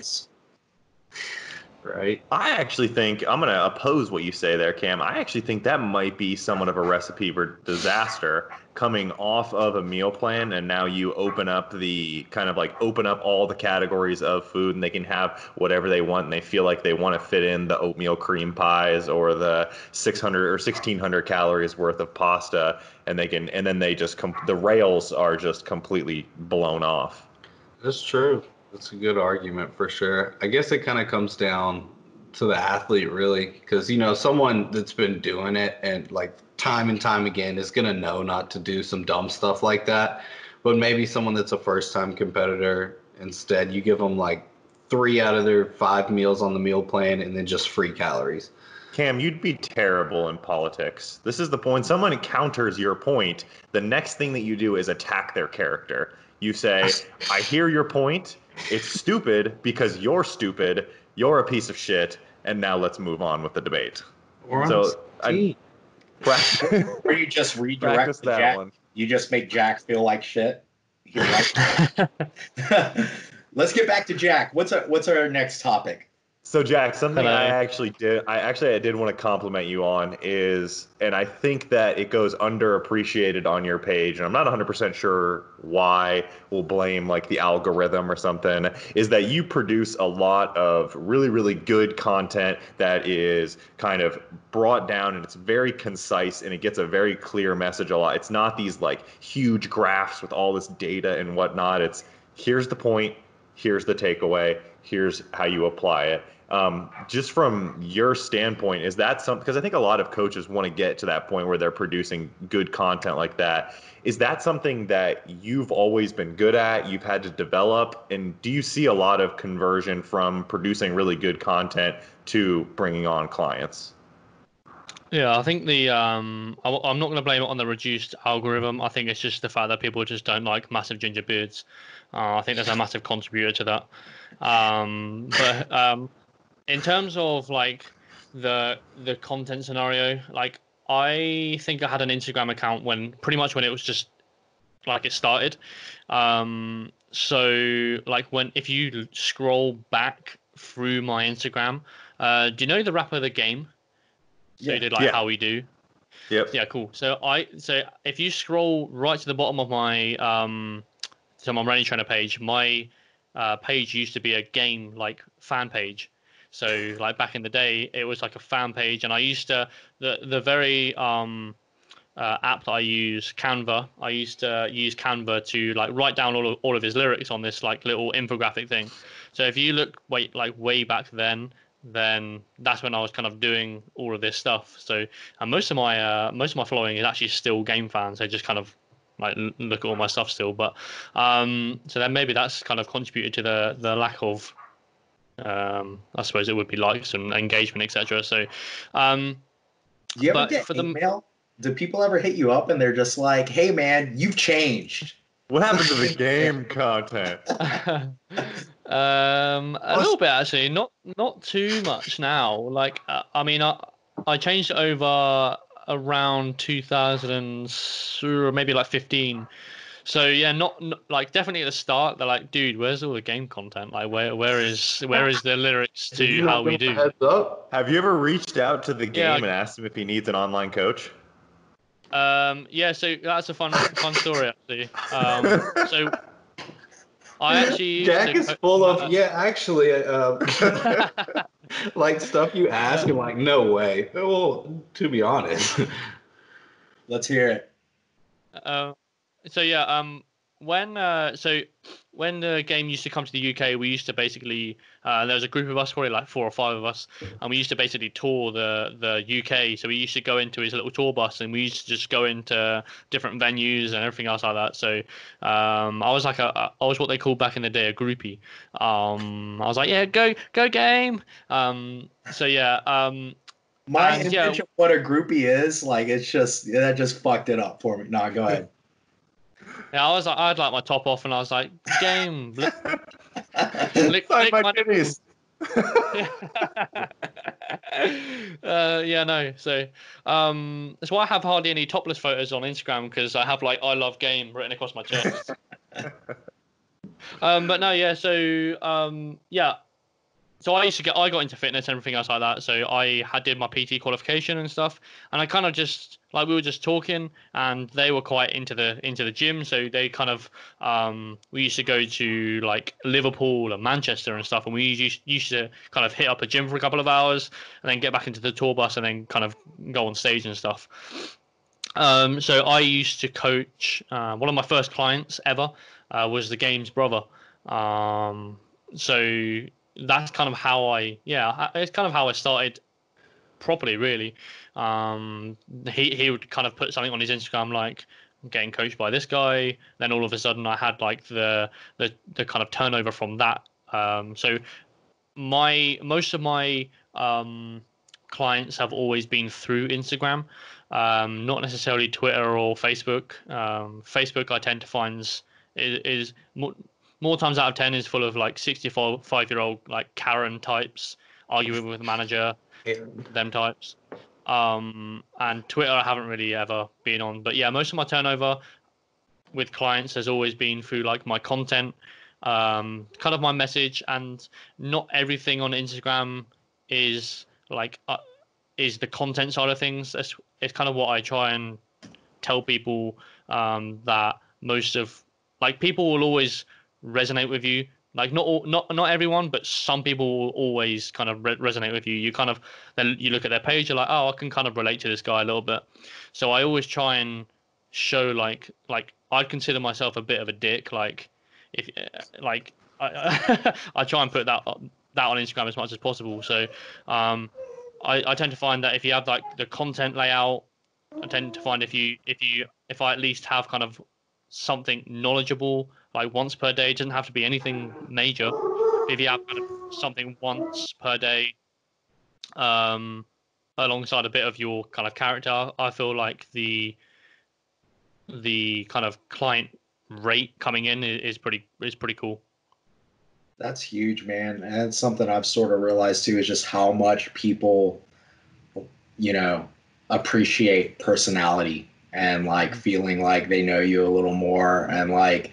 Right. I actually think I'm going to oppose what you say there, Cam. I actually think that might be somewhat of a recipe for disaster, coming off of a meal plan, and now you open up the kind of like open up all the categories of food, and they can have whatever they want, and they feel like they want to fit in the oatmeal cream pies or the six hundred or sixteen hundred calories worth of pasta, and they can, and then they just com- the rails are just completely blown off. That's true. That's a good argument for sure. I guess it kind of comes down to the athlete, really, because, you know, someone that's been doing it and like time and time again is going to know not to do some dumb stuff like that. But maybe someone that's a first time competitor, instead you give them like three out of their five meals on the meal plan and then just free calories. Cam, you'd be terrible in politics. This is the point. When someone counters your point, the next thing that you do is attack their character. You say, I hear your point. It's stupid because you're stupid. You're a piece of shit. And now let's move on with the debate. Or so I, practice, or you just redirect that Jack. One. You just make Jack feel like shit. You're like, let's get back to Jack. What's our, what's our next topic? So Jack, something I actually did, I actually I did want to compliment you on is, and I think that it goes underappreciated on your page, and I'm not one hundred percent sure why, we'll blame like the algorithm or something, is that you produce a lot of really, really good content that is kind of brought down, and it's very concise, and it gets a very clear message a lot. It's not these like huge graphs with all this data and whatnot. It's here's the point, here's the takeaway, here's how you apply it. Um, just from your standpoint, is that something, because I think a lot of coaches want to get to that point where they're producing good content like that. Is that something that you've always been good at, you've had to develop? And do you see a lot of conversion from producing really good content to bringing on clients? Yeah, I think the um, I, I'm not going to blame it on the reduced algorithm. I think it's just the fact that people just don't like massive ginger beards. Uh, I think that's a massive contributor to that. Um, but um, in terms of like the the content scenario, like I think I had an Instagram account when pretty much when it was just like it started. Um, so like when if you scroll back through my Instagram, uh, do you know the rapper The Game? So you did like yeah. How We Do. Yep. Yeah, cool. So I so if you scroll right to the bottom of my um so my running trainer page, my uh, page used to be a game like fan page. So like back in the day it was like a fan page, and I used to the the very um uh, app that I use, Canva, I used to use Canva to like write down all of, all of his lyrics on this like little infographic thing. So if you look wait like way back then, then that's when I was kind of doing all of this stuff. So, and most of my uh, most of my following is actually still game fans. They just kind of like look at all my stuff still. But um, so then maybe that's kind of contributed to the the lack of, um, I suppose it would be likes and engagement, et cetera. So, um, you ever get email? Do people ever hit you up and they're just like, "Hey man, you've changed. What happened to the game content?" Um, a little bit actually, not not too much now. Like, uh, I mean, I I changed over around two thousand or maybe like fifteen. So yeah, not, not like definitely at the start. They're like, dude, where's all the game content? Like, where where is where is the lyrics to How We Do? Have you ever reached out to The Game yeah, and asked him if he needs an online coach? Um, yeah, so that's a fun fun story actually. Um, so. I actually Jack is full of, yeah, actually, uh, like stuff you ask and like, no way. Well, to be honest. Let's hear it. Uh, so, yeah, um, when uh, so when The Game used to come to the U K, we used to basically, uh, there was a group of us, probably like four or five of us, and we used to basically tour the, the U K. So we used to go into his little tour bus, and we used to just go into different venues and everything else like that. So um, I was like, a, I was what they called back in the day a groupie. Um, I was like, yeah, go, go Game. Um, so yeah. Um, My and, image yeah, of what a groupie is, like, it's just, that just fucked it up for me. No, go ahead. Yeah, I was like, I'd like my top off, and I was like, Game, lick, lick, lick my, my titties. uh, yeah, no. So um, that's why I have hardly any topless photos on Instagram, because I have like I love Game written across my chest. um, but no, yeah. So um, yeah. So I used to get, I got into fitness and everything else like that. So I had did my P T qualification and stuff, and I kind of just like we were just talking, and they were quite into the into the gym. So they kind of um, we used to go to like Liverpool and Manchester and stuff, and we used used to kind of hit up a gym for a couple of hours, and then get back into the tour bus, and then kind of go on stage and stuff. Um, so I used to coach uh, one of my first clients ever uh, was The Game's brother. Um, so. that's kind of how I, yeah, it's kind of how I started properly, really. Um, he, he would kind of put something on his Instagram like, I'm getting coached by this guy. Then all of a sudden I had like the, the, the kind of turnover from that. Um, so my, most of my um, clients have always been through Instagram, um, not necessarily Twitter or Facebook. Um, Facebook I tend to find is, is more, more times out of ten is full of like sixty-five year old like Karen types arguing with the manager, yeah. them types. Um, and Twitter I haven't really ever been on, but yeah, most of my turnover with clients has always been through like my content, um, kind of my message, and not everything on Instagram is like, uh, is the content side of things. It's, it's kind of what I try and tell people, um, that most of like people will always resonate with you. Like not all, not not everyone, but some people will always kind of re- resonate with you. You kind of, then you look at their page, you're like, oh, I can kind of relate to this guy a little bit. So I always try and show like, like I'd consider myself a bit of a dick. Like, if like I, I try and put that that on Instagram as much as possible. So um, I I tend to find that if you have like the content layout, I tend to find if you if you if I at least have kind of something knowledgeable. Like once per day, it doesn't have to be anything major. If you have something once per day, um, alongside a bit of your kind of character, I feel like the the kind of client rate coming in is pretty is pretty cool. That's huge, man, and it's something I've sort of realized too is just how much people, you know, appreciate personality and like feeling like they know you a little more, and like.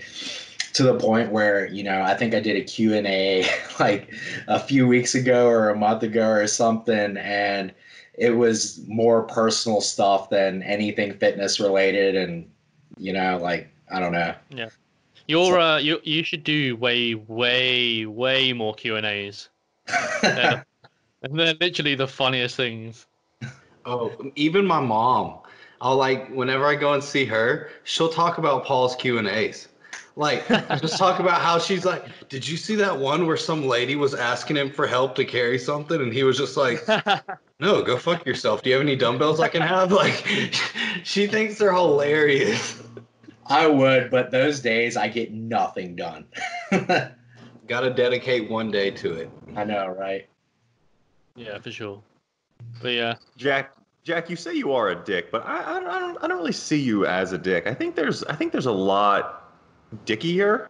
To the point where, you know, I think I did a Q and A like a few weeks ago or a month ago or something, and it was more personal stuff than anything fitness related, and you know, like I don't know. Yeah, you're so, uh, you you should do way way way more Q and A's. Yeah. And they're literally the funniest things. Oh, even my mom, I'll like whenever I go and see her, she'll talk about Paul's Q and A's. Like, just talk about how she's like, did you see that one where some lady was asking him for help to carry something? And he was just like, no, go fuck yourself. Do you have any dumbbells I can have? Like, she thinks they're hilarious. I would, but those days I get nothing done. Got to dedicate one day to it. I know, right? Yeah, for sure. But yeah. Jack. Jack, you say you are a dick, but I, I, I, don't, I don't really see you as a dick. I think there's, I think there's a lot... dickier,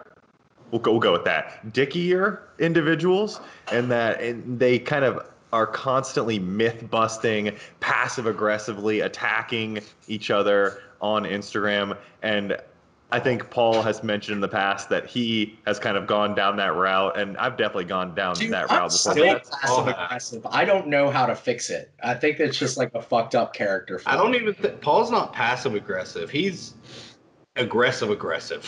we'll go, we'll go with that, dickier individuals, and that and they kind of are constantly myth-busting, passive-aggressively attacking each other on Instagram. And I think Paul has mentioned in the past that he has kind of gone down that route, and I've definitely gone down Dude, that I'm route before. Still passive-aggressive. I don't know how to fix it. I think it's just like a fucked-up character. For I don't me. even think – Paul's not passive-aggressive. He's – aggressive aggressive.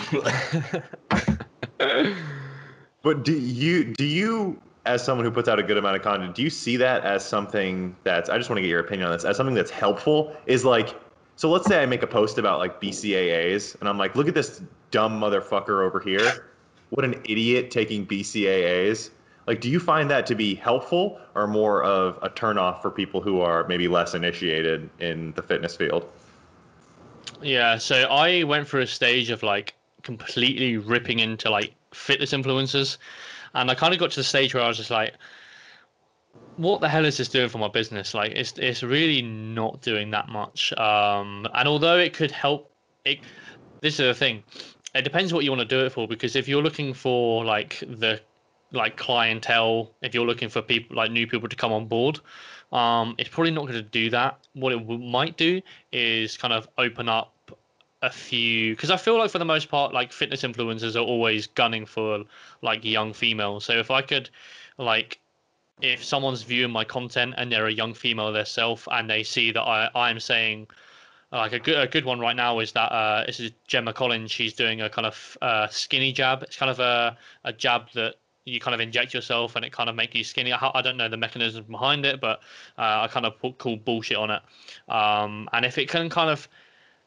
But do you do you as someone who puts out a good amount of content, do you see that as something that's, I just want to get your opinion on this, as something that's helpful? Is like, so let's say I make a post about like B C A As and I'm like, look at this dumb motherfucker over here, what an idiot taking B C A As. Like, do you find that to be helpful or more of a turnoff for people who are maybe less initiated in the fitness field? Yeah, so I went through a stage of like completely ripping into like fitness influencers, and I kind of got to the stage where I was just like, what the hell is this doing for my business? Like, it's it's really not doing that much. Um, and although it could help, it this is the thing, it depends what you want to do it for, because if you're looking for like the like clientele, if you're looking for people like new people to come on board, um, it's probably not going to do that. What it w- might do is kind of open up a few, because I feel like for the most part, like fitness influencers are always gunning for like young females. So if I could, like, if someone's viewing my content and they're a young female themselves and they see that I I'm saying like a good a good one right now is that uh, this is Gemma Collins. She's doing a kind of uh, skinny jab. It's kind of a a jab that you kind of inject yourself and it kind of make you skinny. I, I don't know the mechanism behind it, but uh, I kind of put, call bullshit on it. Um, and if it can kind of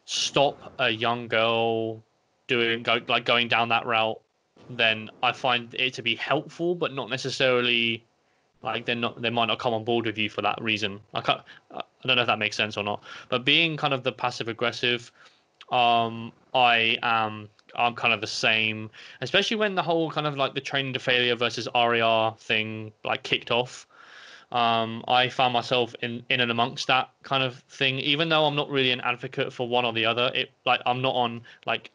stop a young girl doing go, like going down that route, then I find it to be helpful, but not necessarily like they're not, they might not come on board with you for that reason. I can't, I don't know if that makes sense or not, but being kind of the passive aggressive, um, I am, I'm kind of the same, especially when the whole kind of like the training to failure versus R E R thing like kicked off. Um, I found myself in, in and amongst that kind of thing, even though I'm not really an advocate for one or the other. It like, I'm not on like,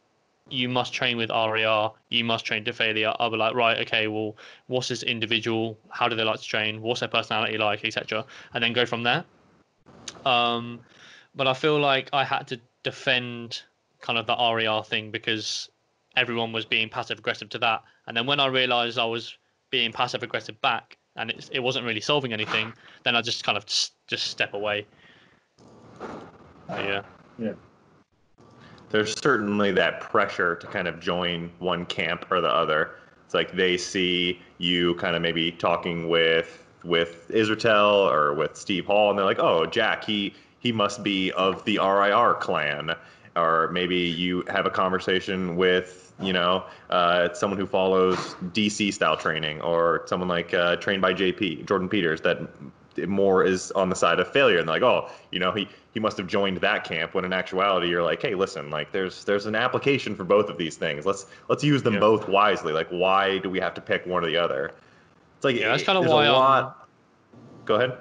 you must train with R E R, you must train to failure. I'll be like, right, okay, well, what's this individual? How do they like to train? What's their personality like, et cetera? And then go from there. Um, but I feel like I had to defend kind of the R E R thing because everyone was being passive aggressive to that. And then when I realized I was being passive aggressive back and it, it wasn't really solving anything, then I just kind of just, just step away. So, yeah. Yeah. There's certainly that pressure to kind of join one camp or the other. It's like they see you kind of maybe talking with with Isratel or with Steve Hall, and they're like, oh, Jack, he, he must be of the R I R clan. Or maybe you have a conversation with, you know, uh, someone who follows D C style training, or someone like uh, trained by J P, Jordan Peters, that more is on the side of failure. And like, oh, you know, he, he must have joined that camp, when in actuality you're like, hey, listen, like there's there's an application for both of these things. Let's let's use them yeah. both wisely. Like, why do we have to pick one or the other? It's like, yeah, that's kind of why a lot... I'm... Go ahead.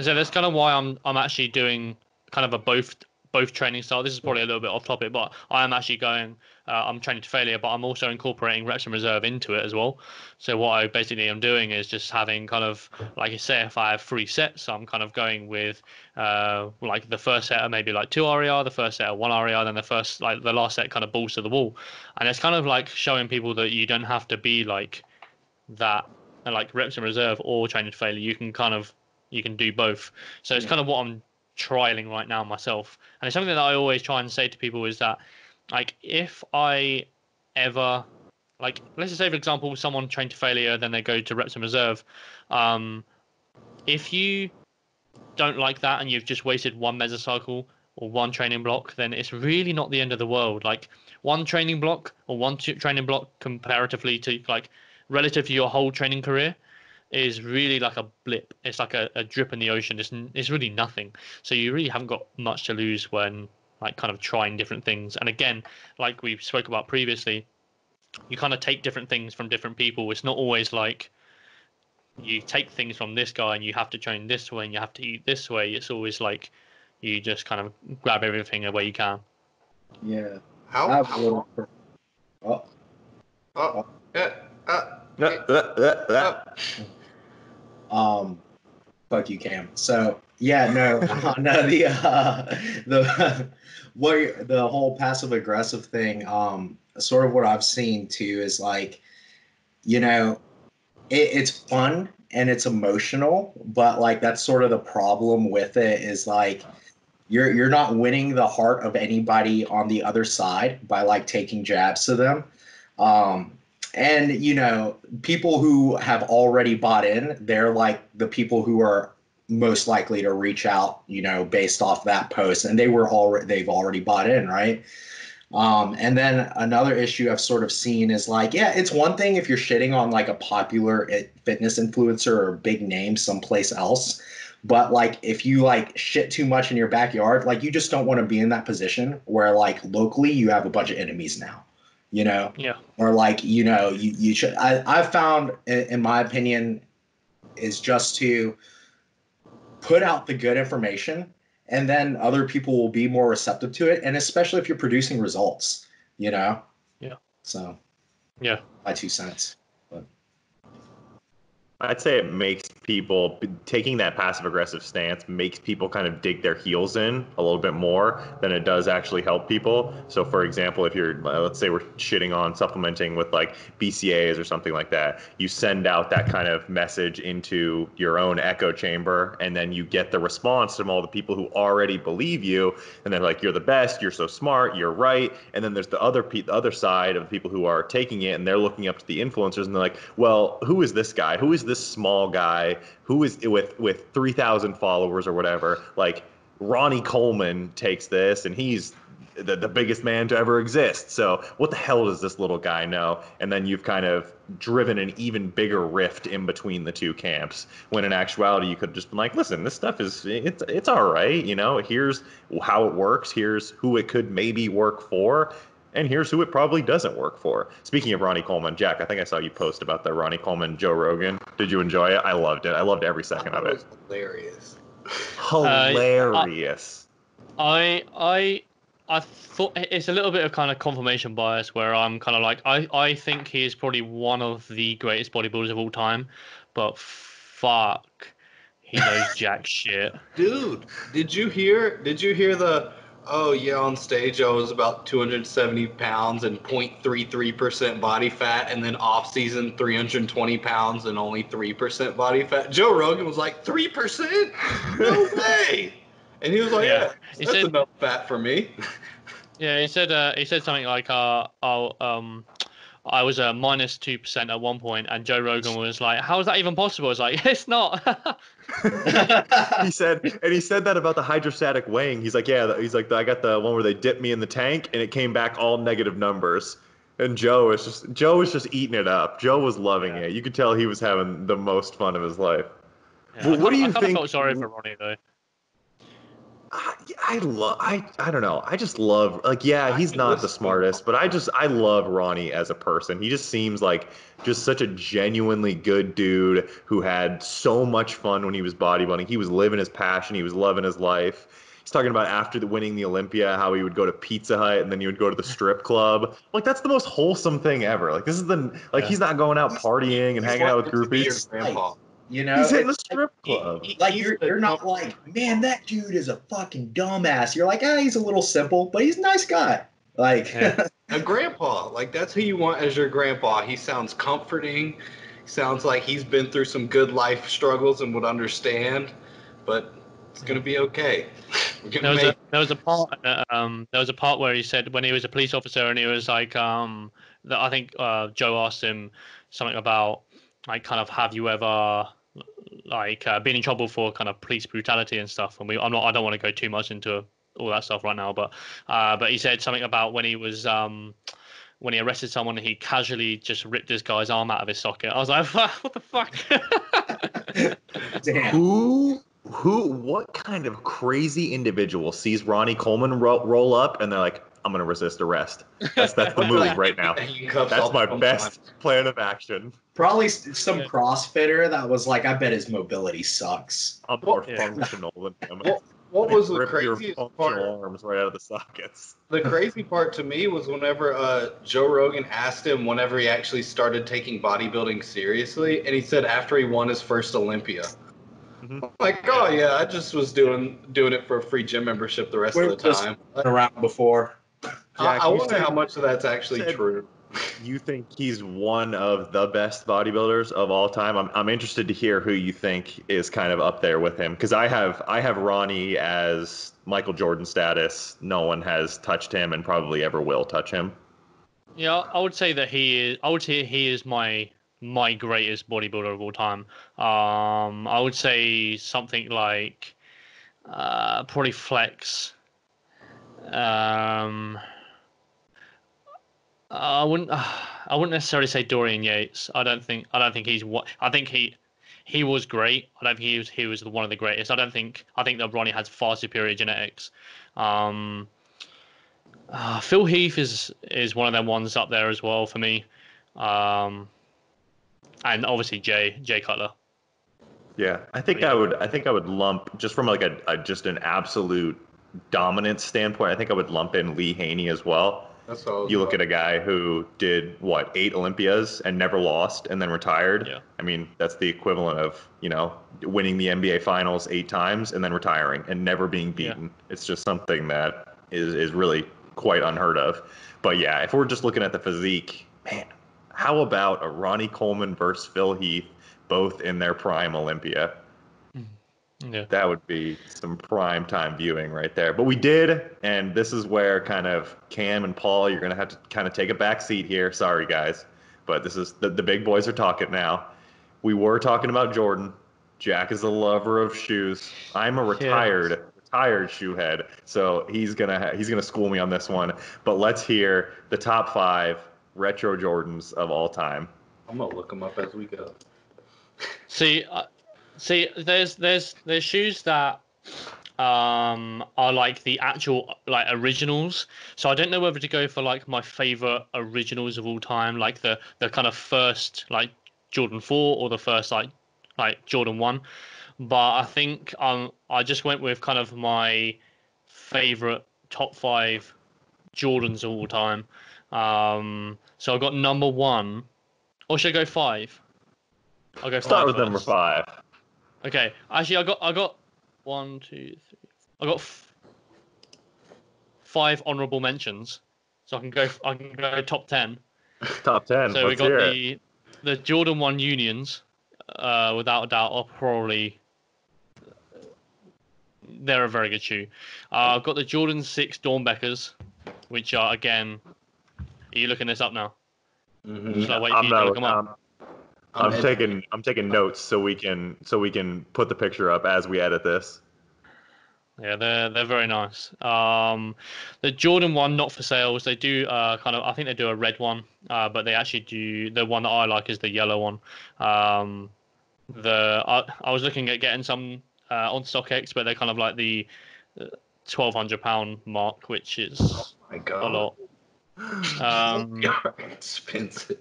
So that's kind of why I'm I'm actually doing kind of a both both training style. This is probably a little bit off topic, but I am actually going, uh, I'm training to failure, but I'm also incorporating reps and reserve into it as well. So what I basically am doing is just having kind of, like you say, if I have three sets, I'm kind of going with uh, like the first set, maybe like two R E R, the first set, one R E R, then the first, like the last set kind of balls to the wall. And it's kind of like showing people that you don't have to be like that, and like reps and reserve or training to failure. You can kind of, you can do both. So it's kind of what I'm trialing right now myself, and it's something that I always try and say to people is that, like, if I ever, like, let's just say for example someone trained to failure, then they go to reps and reserve, um if you don't like that and you've just wasted one mesocycle or one training block, then it's really not the end of the world. Like, one training block or one t- training block comparatively to, like, relative to your whole training career is really like a blip. It's like a, a drip in the ocean. It's, it's really nothing. So you really haven't got much to lose when, like, kind of trying different things. And again, like we spoke about previously, you kind of take different things from different people. It's not always like you take things from this guy and you have to train this way and you have to eat this way. It's always like you just kind of grab everything the way you can. Yeah. How? How? Oh. Oh. Yeah. Uh. Uh, uh, uh, uh. Um, fuck you, Cam. So yeah, no, no, the uh, the what the whole passive aggressive thing. Um, sort of what I've seen too is like, you know, it, it's fun and it's emotional, but like that's sort of the problem with it is like you're you're not winning the heart of anybody on the other side by like taking jabs to them. Um. And, you know, people who have already bought in, they're like the people who are most likely to reach out, you know, based off that post. And they were already, they've already bought in, right? Um, and then another issue I've sort of seen is like, yeah, it's one thing if you're shitting on like a popular fitness influencer or big name someplace else. But like if you like shit too much in your backyard, like you just don't want to be in that position where like locally you have a bunch of enemies now. You know, yeah, or like, you know, you, you should. I, I've found, in my opinion, is just to put out the good information, and then other people will be more receptive to it. And especially if you're producing results, you know. Yeah. So. Yeah. My two cents. But. I'd say it makes people taking that passive aggressive stance makes people kind of dig their heels in a little bit more than it does actually help people. So for example, if you're, let's say we're shitting on supplementing with like B C A As or something like that, you send out that kind of message into your own echo chamber, and then you get the response from all the people who already believe you, and they're like, you're the best, you're so smart, you're right. And then there's the other pe- the other side of the people who are taking it, and they're looking up to the influencers, and they're like, well, who is this guy? Who is this small guy who is with with three thousand followers or whatever? Like Ronnie Coleman takes this and he's the, the biggest man to ever exist. So what the hell does this little guy know? And then you've kind of driven an even bigger rift in between the two camps, when in actuality you could have just been like, listen, this stuff is, it's, it's all right. You know, here's how it works. Here's who it could maybe work for. And here's who it probably doesn't work for. Speaking of Ronnie Coleman, Jack, I think I saw you post about the Ronnie Coleman, Joe Rogan. Did you enjoy it? I loved it. I loved every second of it. It was hilarious. Hilarious. Uh, I, I, I thought it's a little bit of kind of confirmation bias, where I'm kind of like, I, I think he is probably one of the greatest bodybuilders of all time, but fuck, he knows jack shit. Dude, did you hear? Did you hear the? Oh, yeah, on stage I was about two hundred seventy pounds and zero point three three percent body fat, and then off-season three hundred twenty pounds and only three percent body fat. Joe Rogan was like, three percent? No way! And he was like, yeah, yeah that's, he said, enough fat for me. Yeah, he said uh, he said something like, uh, I'll, um, I was a uh, minus two percent at one point, and Joe Rogan was like, how is that even possible? I was like, it's not. He said, and he said that about the hydrostatic weighing. He's like, yeah, he's like, I got the one where they dipped me in the tank and it came back all negative numbers. And Joe is just, Joe was just eating it up. Joe was loving yeah. it. You could tell he was having the most fun of his life. Yeah, well, what do you I think? I felt sorry for Ronnie though. I, I love, I, I don't know. I just love, like, yeah, he's not the smartest, but I just, I love Ronnie as a person. He just seems like just such a genuinely good dude who had so much fun when he was bodybuilding. He was living his passion. He was loving his life. He's talking about after the winning the Olympia, how he would go to Pizza Hut and then he would go to the strip club. Like, that's the most wholesome thing ever. Like, this is the, like, yeah. he's not going out partying and hanging out with groupies. Grandpa. You know, he's in the strip club. Like, like you're, you're not like, man, that dude is a fucking dumbass. You're like, ah, he's a little simple, but he's a nice guy. Like, yeah. A grandpa, like that's who you want as your grandpa. He sounds comforting. He sounds like he's been through some good life struggles and would understand. But it's gonna be okay. We're gonna there was make- a there was a part uh, um there was a part where he said when he was a police officer and he was like um that I think uh, Joe asked him something about like kind of have you ever. Like uh, being in trouble for kind of police brutality and stuff, and we I'm not I don't want to go too much into all that stuff right now, but uh, but he said something about when he was um when he arrested someone, he casually just ripped this guy's arm out of his socket. I was like, what the fuck? Damn. Who who what kind of crazy individual sees Ronnie Coleman ro- roll up and they're like, I'm gonna resist arrest. That's that's the move right now. That's my best plan of action. Probably some CrossFitter that was like, I bet his mobility sucks. I'm more yeah. functional than him. What, what was the craziest part? Arms right out of the sockets. The crazy part to me was whenever uh, Joe Rogan asked him whenever he actually started taking bodybuilding seriously, and he said after he won his first Olympia. Mm-hmm. Like, oh yeah, I just was doing doing it for a free gym membership the rest We're of the just time. Around before. Jack, I wonder how much of that's actually said, true. You think he's one of the best bodybuilders of all time? I'm I'm interested to hear who you think is kind of up there with him, because I have I have Ronnie as Michael Jordan status. No one has touched him and probably ever will touch him. Yeah, I would say that he is. I would say he is my my greatest bodybuilder of all time. Um, I would say something like uh, probably Flex. Um. I wouldn't. Uh, I wouldn't necessarily say Dorian Yates. I don't think. I don't think he's. What I think he. He was great. I don't think he was. He was one of the greatest. I don't think. I think that Ronnie has far superior genetics. Um. Uh, Phil Heath is is one of them ones up there as well for me. Um. And obviously Jay Jay Cutler. Yeah, I think I would. I think I would lump just from like a, a just an absolute dominance standpoint. I think I would lump in Lee Haney as well. That's all you look at a guy who did, what, eight Olympias and never lost and then retired. Yeah. I mean, that's the equivalent of, you know, winning the N B A Finals eight times and then retiring and never being beaten. Yeah. It's just something that is, is really quite unheard of. But, yeah, if we're just looking at the physique, man, how about a Ronnie Coleman versus Phil Heath, both in their prime Olympia? Yeah. That would be some prime time viewing right there. But we did, and this is where kind of Cam and Paul, you're going to have to kind of take a back seat here. Sorry, guys, but this is the, the big boys are talking now. We were talking about Jordan. Jack is a lover of shoes. I'm a retired retired shoe head, so he's gonna ha- he's gonna school me on this one. But let's hear the top five retro Jordans of all time. I'm gonna look them up as we go. See, uh, see, there's there's there's shoes that um are like the actual like originals, so I don't know whether to go for like my favorite originals of all time, like the the kind of first like Jordan four or the first like like Jordan one, but I think um I just went with kind of my favorite top five Jordans of all time. Um so I've got number one, or should I go five? I'll go five. Start with first. Number five. Okay, actually I got I got one, two, three. I got f- five honorable mentions, so I can go. I can go top ten. Top ten. So we got the it. the Jordan one Unions, uh, without a doubt, are probably they're a very good shoe. Uh, I've got the Jordan six Dornbeckers, which are again. Are you looking this up now? Mm-hmm. Should I wait for you to look them up? I'm oh, taking I'm taking notes so we can so we can put the picture up as we edit this. Yeah, they're they're very nice. Um, the Jordan one not for sales. They do uh kind of I think they do a red one, uh, but they actually do the one that I like is the yellow one. Um, the I, I was looking at getting some uh, on StockX, but they're kind of like the twelve hundred pound mark, which is oh my God. a lot. Um, expensive.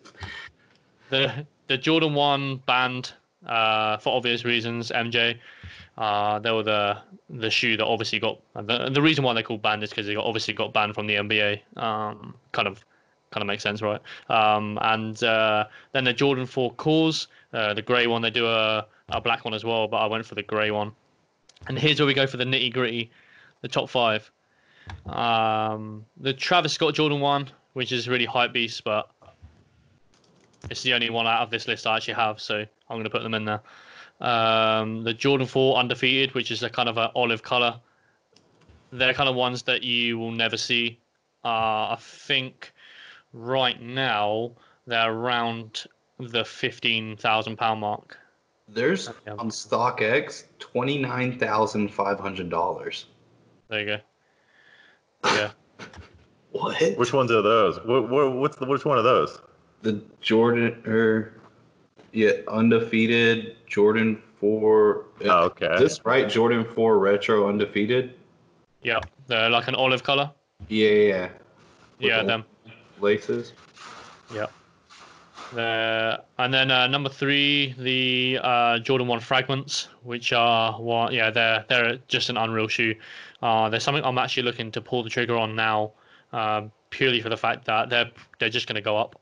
The The Jordan one banned uh, for obvious reasons, M J. Uh, they were the the shoe that obviously got the, the reason why they called banned is because they got obviously got banned from the N B A. Um, kind of kind of makes sense, right? Um, and uh, then the Jordan four Cause, uh, the grey one. They do a, a black one as well, but I went for the grey one. And here's where we go for the nitty gritty, the top five. Um, the Travis Scott Jordan one, which is really hype beast, but. It's the only one out of this list I actually have, so I'm going to put them in there. Um, the Jordan four Undefeated, which is a kind of an olive colour. They're kind of ones that you will never see. Uh, I think right now they're around the fifteen thousand pounds mark. There's, yeah. on StockX, twenty-nine thousand five hundred dollars. There you go. Yeah. What? Which ones are those? What, what, what's the, which one of those? The Jordan, or yeah, Undefeated Jordan four. Oh, okay. Is this right? Jordan four Retro Undefeated. Yeah, they're like an olive color. Yeah, yeah. With yeah, them laces. Yeah. Uh, and then uh, number three, the uh, Jordan one Fragments, which are what? Yeah, they're they're just an unreal shoe. Uh, there's something I'm actually looking to pull the trigger on now, uh, purely for the fact that they're they're just going to go up.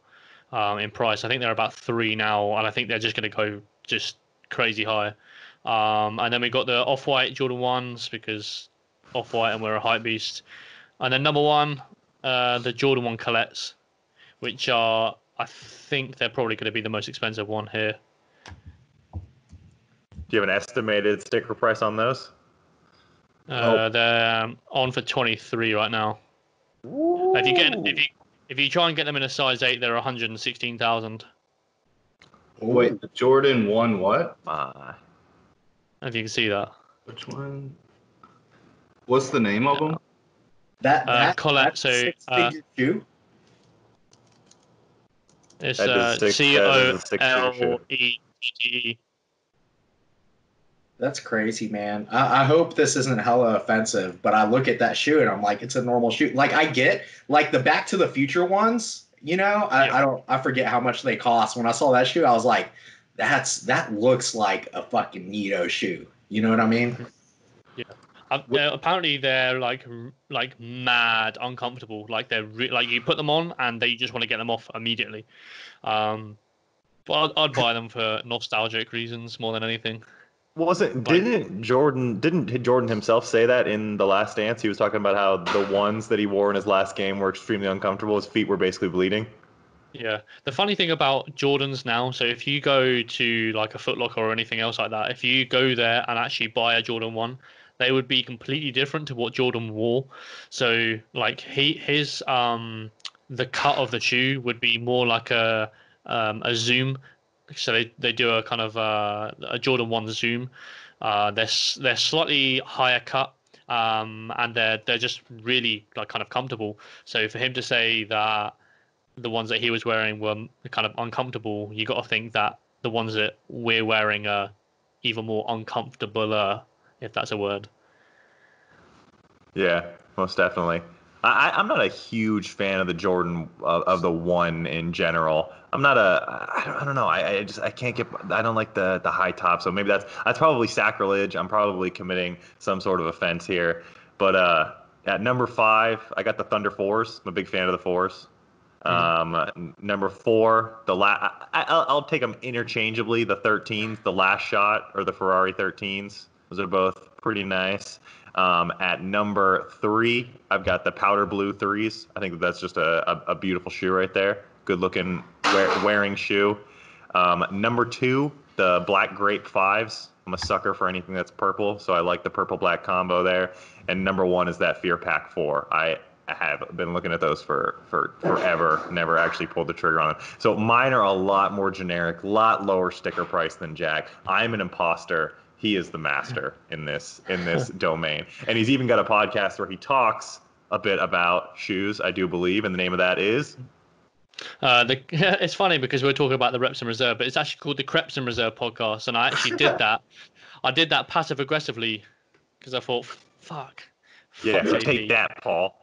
Um, in price, I think they're about three now, and I think they're just going to go just crazy high. Um, and then we got the Off-White Jordan ones because Off-White and we're a hype beast. And then number one, uh, the Jordan one Colettes, which are, I think they're probably going to be the most expensive one here. Do you have an estimated sticker price on those? Uh, oh. They're on for twenty-three right now. Ooh. If you get, if you If you try and get them in a size eight, they're one hundred sixteen thousand dollars. Wait, the Jordan one what? Uh, if you can see that. Which one? What's the name of them? That, that uh, Colette, so, uh, shoe? It's uh, C O L E T T E. That's crazy, man. I, I hope this isn't hella offensive, but I look at that shoe and I'm like, it's a normal shoe. Like I get like the Back to the Future ones, you know, I, yeah. I don't, I forget how much they cost. When I saw that shoe, I was like, that's, that looks like a fucking neato shoe. You know what I mean? Yeah. Uh, they're, apparently they're like, like mad uncomfortable. Like they're re- like you put them on and they just want to get them off immediately. Um, but I'd, I'd buy them for nostalgic reasons more than anything. Wasn't didn't Jordan didn't Jordan himself say that in The Last Dance? He was talking about how the ones that he wore in his last game were extremely uncomfortable. His feet were basically bleeding. Yeah, the funny thing about Jordans now, so if you go to like a Foot Locker or anything else like that, if you go there and actually buy a Jordan one, they would be completely different to what Jordan wore. So like he his um the cut of the shoe would be more like a um a zoom. So they, they do a kind of uh, a Jordan one Zoom. Uh, they're, they're slightly higher cut. um, and they're they're just really like kind of comfortable. So for him to say that the ones that he was wearing were kind of uncomfortable, you got to think that the ones that we're wearing are even more uncomfortable, if that's a word. Yeah, most definitely. I, I'm not a huge fan of the Jordan of, of the one in general. I'm not a I don't, I don't know. I, I just I can't get I don't like the the high top. So maybe that's that's probably sacrilege. I'm probably committing some sort of offense here. But uh, at number five, I got the Thunder Fours. I'm a big fan of the Fours. Mm-hmm. Um, number four, the la- I, I'll, I'll take them interchangeably. The thirteens, the Last Shot, or the Ferrari thirteens. Those are both pretty nice. Um, at number three, I've got the powder blue threes. I think that's just a, a, a beautiful shoe right there. Good looking wear, wearing shoe. Um, number two, the black grape fives. I'm a sucker for anything that's purple, so I like the purple black combo there. And number one is that Fear Pack four. I have been looking at those for, for forever, never actually pulled the trigger on them. So mine are a lot more generic, lot lower sticker price than Jack. I'm an imposter. He is the master in this in this domain. And he's even got a podcast where he talks a bit about shoes, I do believe, and the name of that is? Uh, the, it's funny because we're talking about the Reps and Reserve, but it's actually called the Creps and Reserve podcast, and I actually did that. I did that passive-aggressively because I thought, fuck. Yeah, fuck take that, Paul.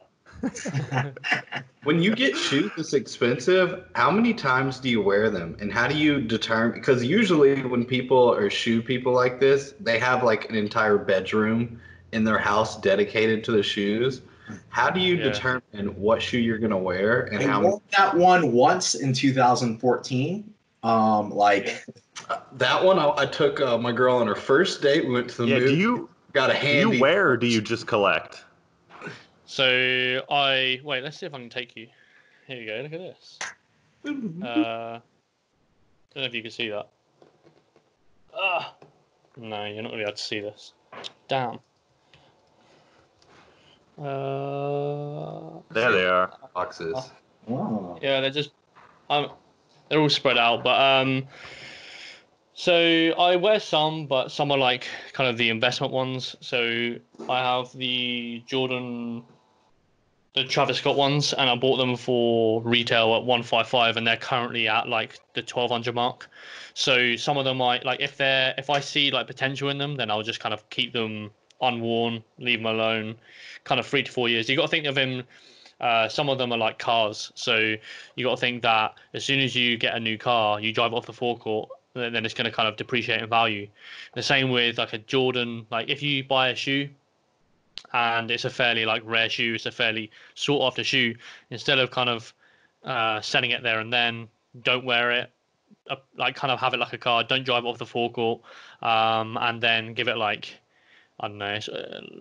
When you get shoes this expensive, how many times do you wear them, and how do you determine? Because usually when people are shoe people like this, they have like an entire bedroom in their house dedicated to the shoes. How do you yeah. determine what shoe you're gonna wear? And I how wore that one once in two thousand fourteen. Um, like that one, I, I took uh, my girl on her first date. We went to the yeah, movie. Do you got a handy? Do you wear, or do you just collect? So I wait. Let's see if I can take you. Here you go. Look at this. Uh, don't know if you can see that. Ah, no, you're not gonna be able to see this. Damn. Uh, there they are. Boxes. Uh, wow. Yeah, they're just. Um, they're all spread out, but um. So I wear some, but some are like kind of the investment ones. So I have the Jordan. The Travis Scott ones, and I bought them for retail at one fifty-five, and they're currently at like the twelve hundred mark. So some of them, I like if they're if I see like potential in them, then I'll just kind of keep them unworn, leave them alone, kind of three to four years. You got to think of them. Uh, some of them are like cars, so you got to think that as soon as you get a new car, you drive it off the forecourt, and then it's going to kind of depreciate in value. The same with like a Jordan. Like if you buy a shoe. And it's a fairly like rare shoe. It's a fairly sought after shoe. Instead of kind of uh, selling it there and then, don't wear it. Uh, like kind of have it like a car. Don't drive it off the forecourt. Um, and then give it like I don't know,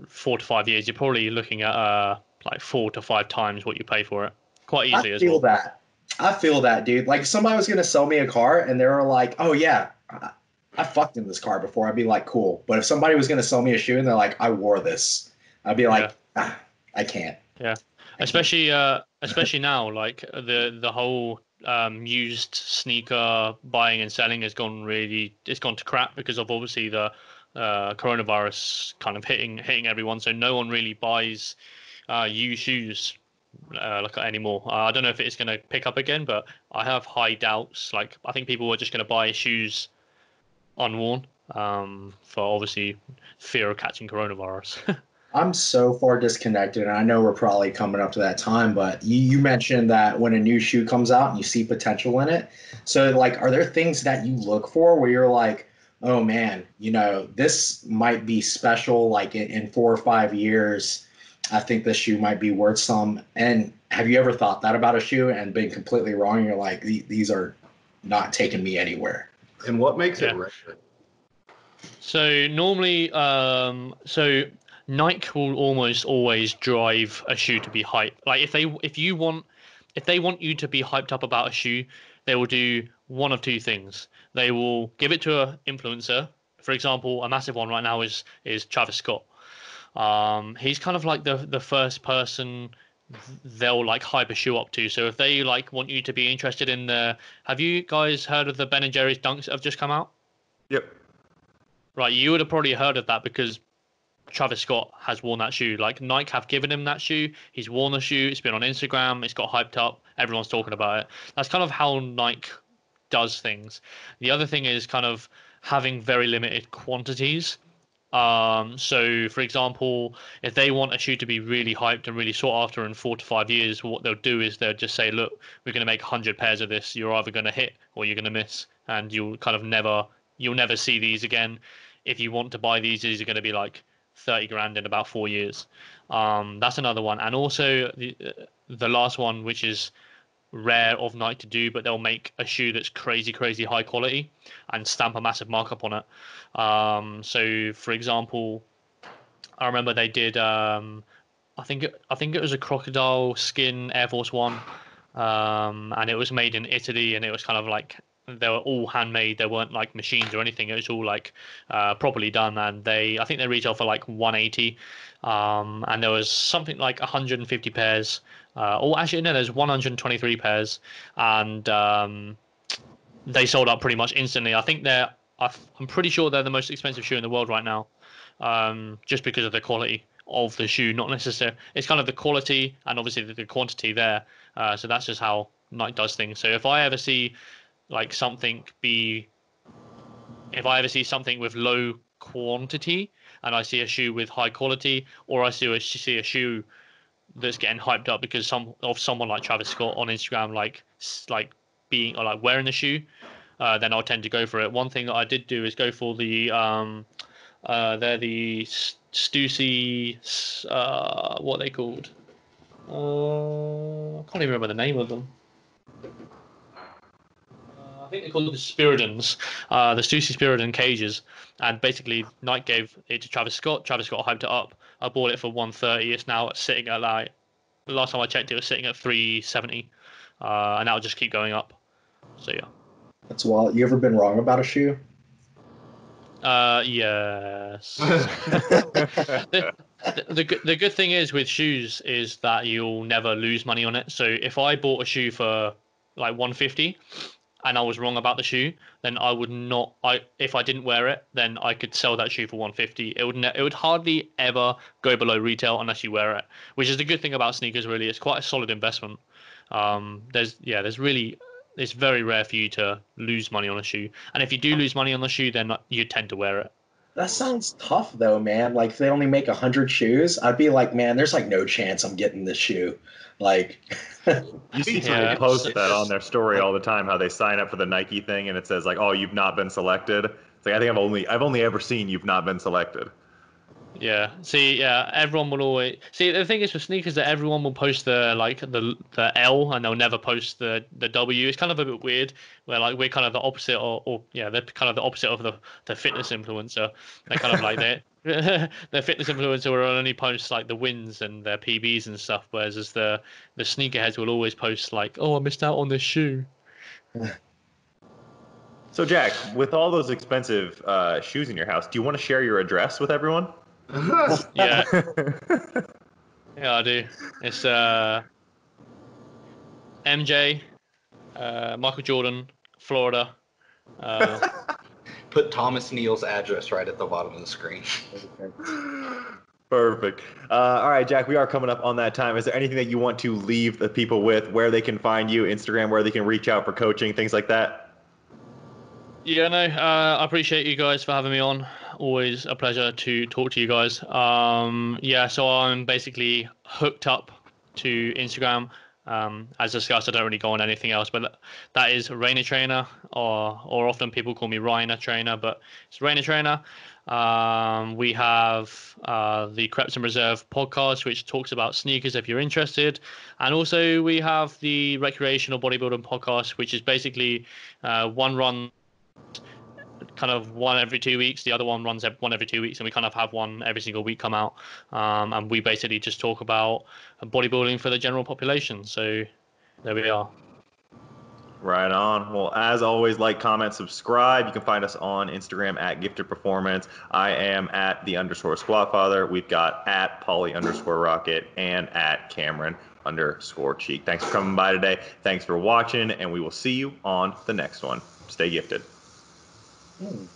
four to five years. You're probably looking at uh, like four to five times what you pay for it. Quite easily. I feel as well. that. I feel that, dude. Like somebody was gonna sell me a car, and they were like, "Oh yeah." I, I fucked in this car before. I'd be like, cool. But if somebody was gonna sell me a shoe and they're like, "I wore this," I'd be like, yeah. ah, I can't. Yeah, I especially can't. Uh, especially now, like the the whole um, used sneaker buying and selling has gone really, it's gone to crap because of obviously the uh, coronavirus kind of hitting hitting everyone. So no one really buys uh, used shoes uh, like anymore. Uh, I don't know if it's going to pick up again, but I have high doubts. Like I think people are just going to buy shoes unworn um, for obviously fear of catching coronavirus. I'm so far disconnected, and I know we're probably coming up to that time, but you, you mentioned that when a new shoe comes out and you see potential in it. So, like, are there things that you look for where you're like, oh, man, you know, this might be special, like in, in four or five years, I think this shoe might be worth some. And have you ever thought that about a shoe and been completely wrong? You're like, these are not taking me anywhere. And what makes yeah. it rare? So normally, um, so... Nike will almost always drive a shoe to be hype. Like if they if you want if they want you to be hyped up about a shoe, they will do one of two things. They will give it to an influencer. For example, a massive one right now is is Travis Scott. Um, he's kind of like the the first person they'll like hype a shoe up to. So if they like want you to be interested in the, have you guys heard of the Ben and Jerry's dunks that have just come out? Yep. Right, you would have probably heard of that because Travis Scott has worn that shoe. Like, Nike have given him that shoe. He's worn the shoe. It's been on Instagram. It's got hyped up. Everyone's talking about it. That's kind of how Nike does things. The other thing is kind of having very limited quantities. Um, so, for example, if they want a shoe to be really hyped and really sought after in four to five years, what they'll do is they'll just say, look, we're going to make one hundred pairs of this. You're either going to hit or you're going to miss. And you'll kind of never, you'll never see these again. If you want to buy these, these are going to be like thirty grand in about four years. Um, that's another one. And also the, the last one, which is rare of Nike to do, but they'll make a shoe that's crazy, crazy high quality and stamp a massive markup on it. Um, so for example, I remember they did, um, I think, it, I think it was a crocodile skin Air Force One. Um, and it was made in Italy, and it was kind of like, they were all handmade. They weren't like machines or anything. It was all like uh, properly done. And they, I think they retail for like one eighty. Um, and there was something like one hundred fifty pairs. Uh, or actually, no, there's one hundred twenty-three pairs. And um, they sold out pretty much instantly. I think they're, I'm pretty sure they're the most expensive shoe in the world right now. Um, just because of the quality of the shoe. Not necessarily. It's kind of the quality and obviously the, the quantity there. Uh, so that's just how Nike does things. So if I ever see... like something be, if I ever see something with low quantity and I see a shoe with high quality, or I see a, see a shoe that's getting hyped up because some of someone like Travis Scott on Instagram, like like being or like wearing the shoe, uh, then I'll tend to go for it. One thing that I did do is go for the um, uh, they're the Stussy, uh, what are they called? Uh, I can't even remember the name of them. I think they call it the Spiridons, uh, the Stussy Spiridon cages. And basically, Nike gave it to Travis Scott. Travis Scott hyped it up. I bought it for one thirty. It's now sitting at like, the last time I checked, it was sitting at three seventy. Uh, and that'll just keep going up. So, yeah. That's wild. You ever been wrong about a shoe? Uh, yes. the, the, the, the good thing is with shoes is that you'll never lose money on it. So, if I bought a shoe for like one fifty, and I was wrong about the shoe, then I would not. I if I didn't wear it, then I could sell that shoe for one fifty. It would ne- it would hardly ever go below retail unless you wear it, which is the good thing about sneakers. Really, it's quite a solid investment. Um, there's yeah, there's really it's very rare for you to lose money on a shoe, and if you do lose money on the shoe, then you tend to wear it. That sounds tough though, man. Like if they only make a hundred shoes, I'd be like, man, there's like no chance I'm getting this shoe. Like you see people yeah, post it's, that it's, on their story all the time, how they sign up for the Nike thing and it says like, oh, you've not been selected. It's like I think I've only I've only ever seen you've not been selected. Yeah. See, yeah, everyone will always see the thing is with sneakers that everyone will post the like the the L and they'll never post the, the W. It's kind of a bit weird where like we're kind of the opposite or, or yeah, they're kind of the opposite of the, the fitness influencer. They're kind of like that. Their fitness influencer will only post like the wins and their P Bs and stuff, whereas as the the sneakerheads will always post like, oh, I missed out on this shoe. So Jack, with all those expensive uh, shoes in your house, do you want to share your address with everyone? yeah, yeah, I do. It's uh, M J, uh, Michael Jordan, Florida. Uh, Put Thomas Neal's address right at the bottom of the screen. Perfect. Uh, all right, Jack, we are coming up on that time. Is there anything that you want to leave the people with, where they can find you, Instagram, where they can reach out for coaching, things like that? Yeah, no, uh, I appreciate you guys for having me on. Always a pleasure to talk to you guys. Um, yeah, so I'm basically hooked up to Instagram. Um, as discussed, I don't really go on anything else, but that is Rayner Trainer, or or often people call me Rayner Trainer, but it's Rayner Trainer. Um, we have uh, the Creps and Reserve podcast, which talks about sneakers if you're interested. And also we have the Recreational Bodybuilding podcast, which is basically uh, one run kind of one every two weeks, the other one runs one every two weeks, and we kind of have one every single week come out, um, and we basically just talk about bodybuilding for the general population. So there we are. Right on. Well, as always, like, comment, subscribe. You can find us on Instagram at Gifted Performance. I am at the underscore Squatfather. We've got at Polly underscore Rocket and at Cameron underscore Cheek. Thanks for coming by today. Thanks for watching, and we will see you on the next one. Stay gifted. Mm.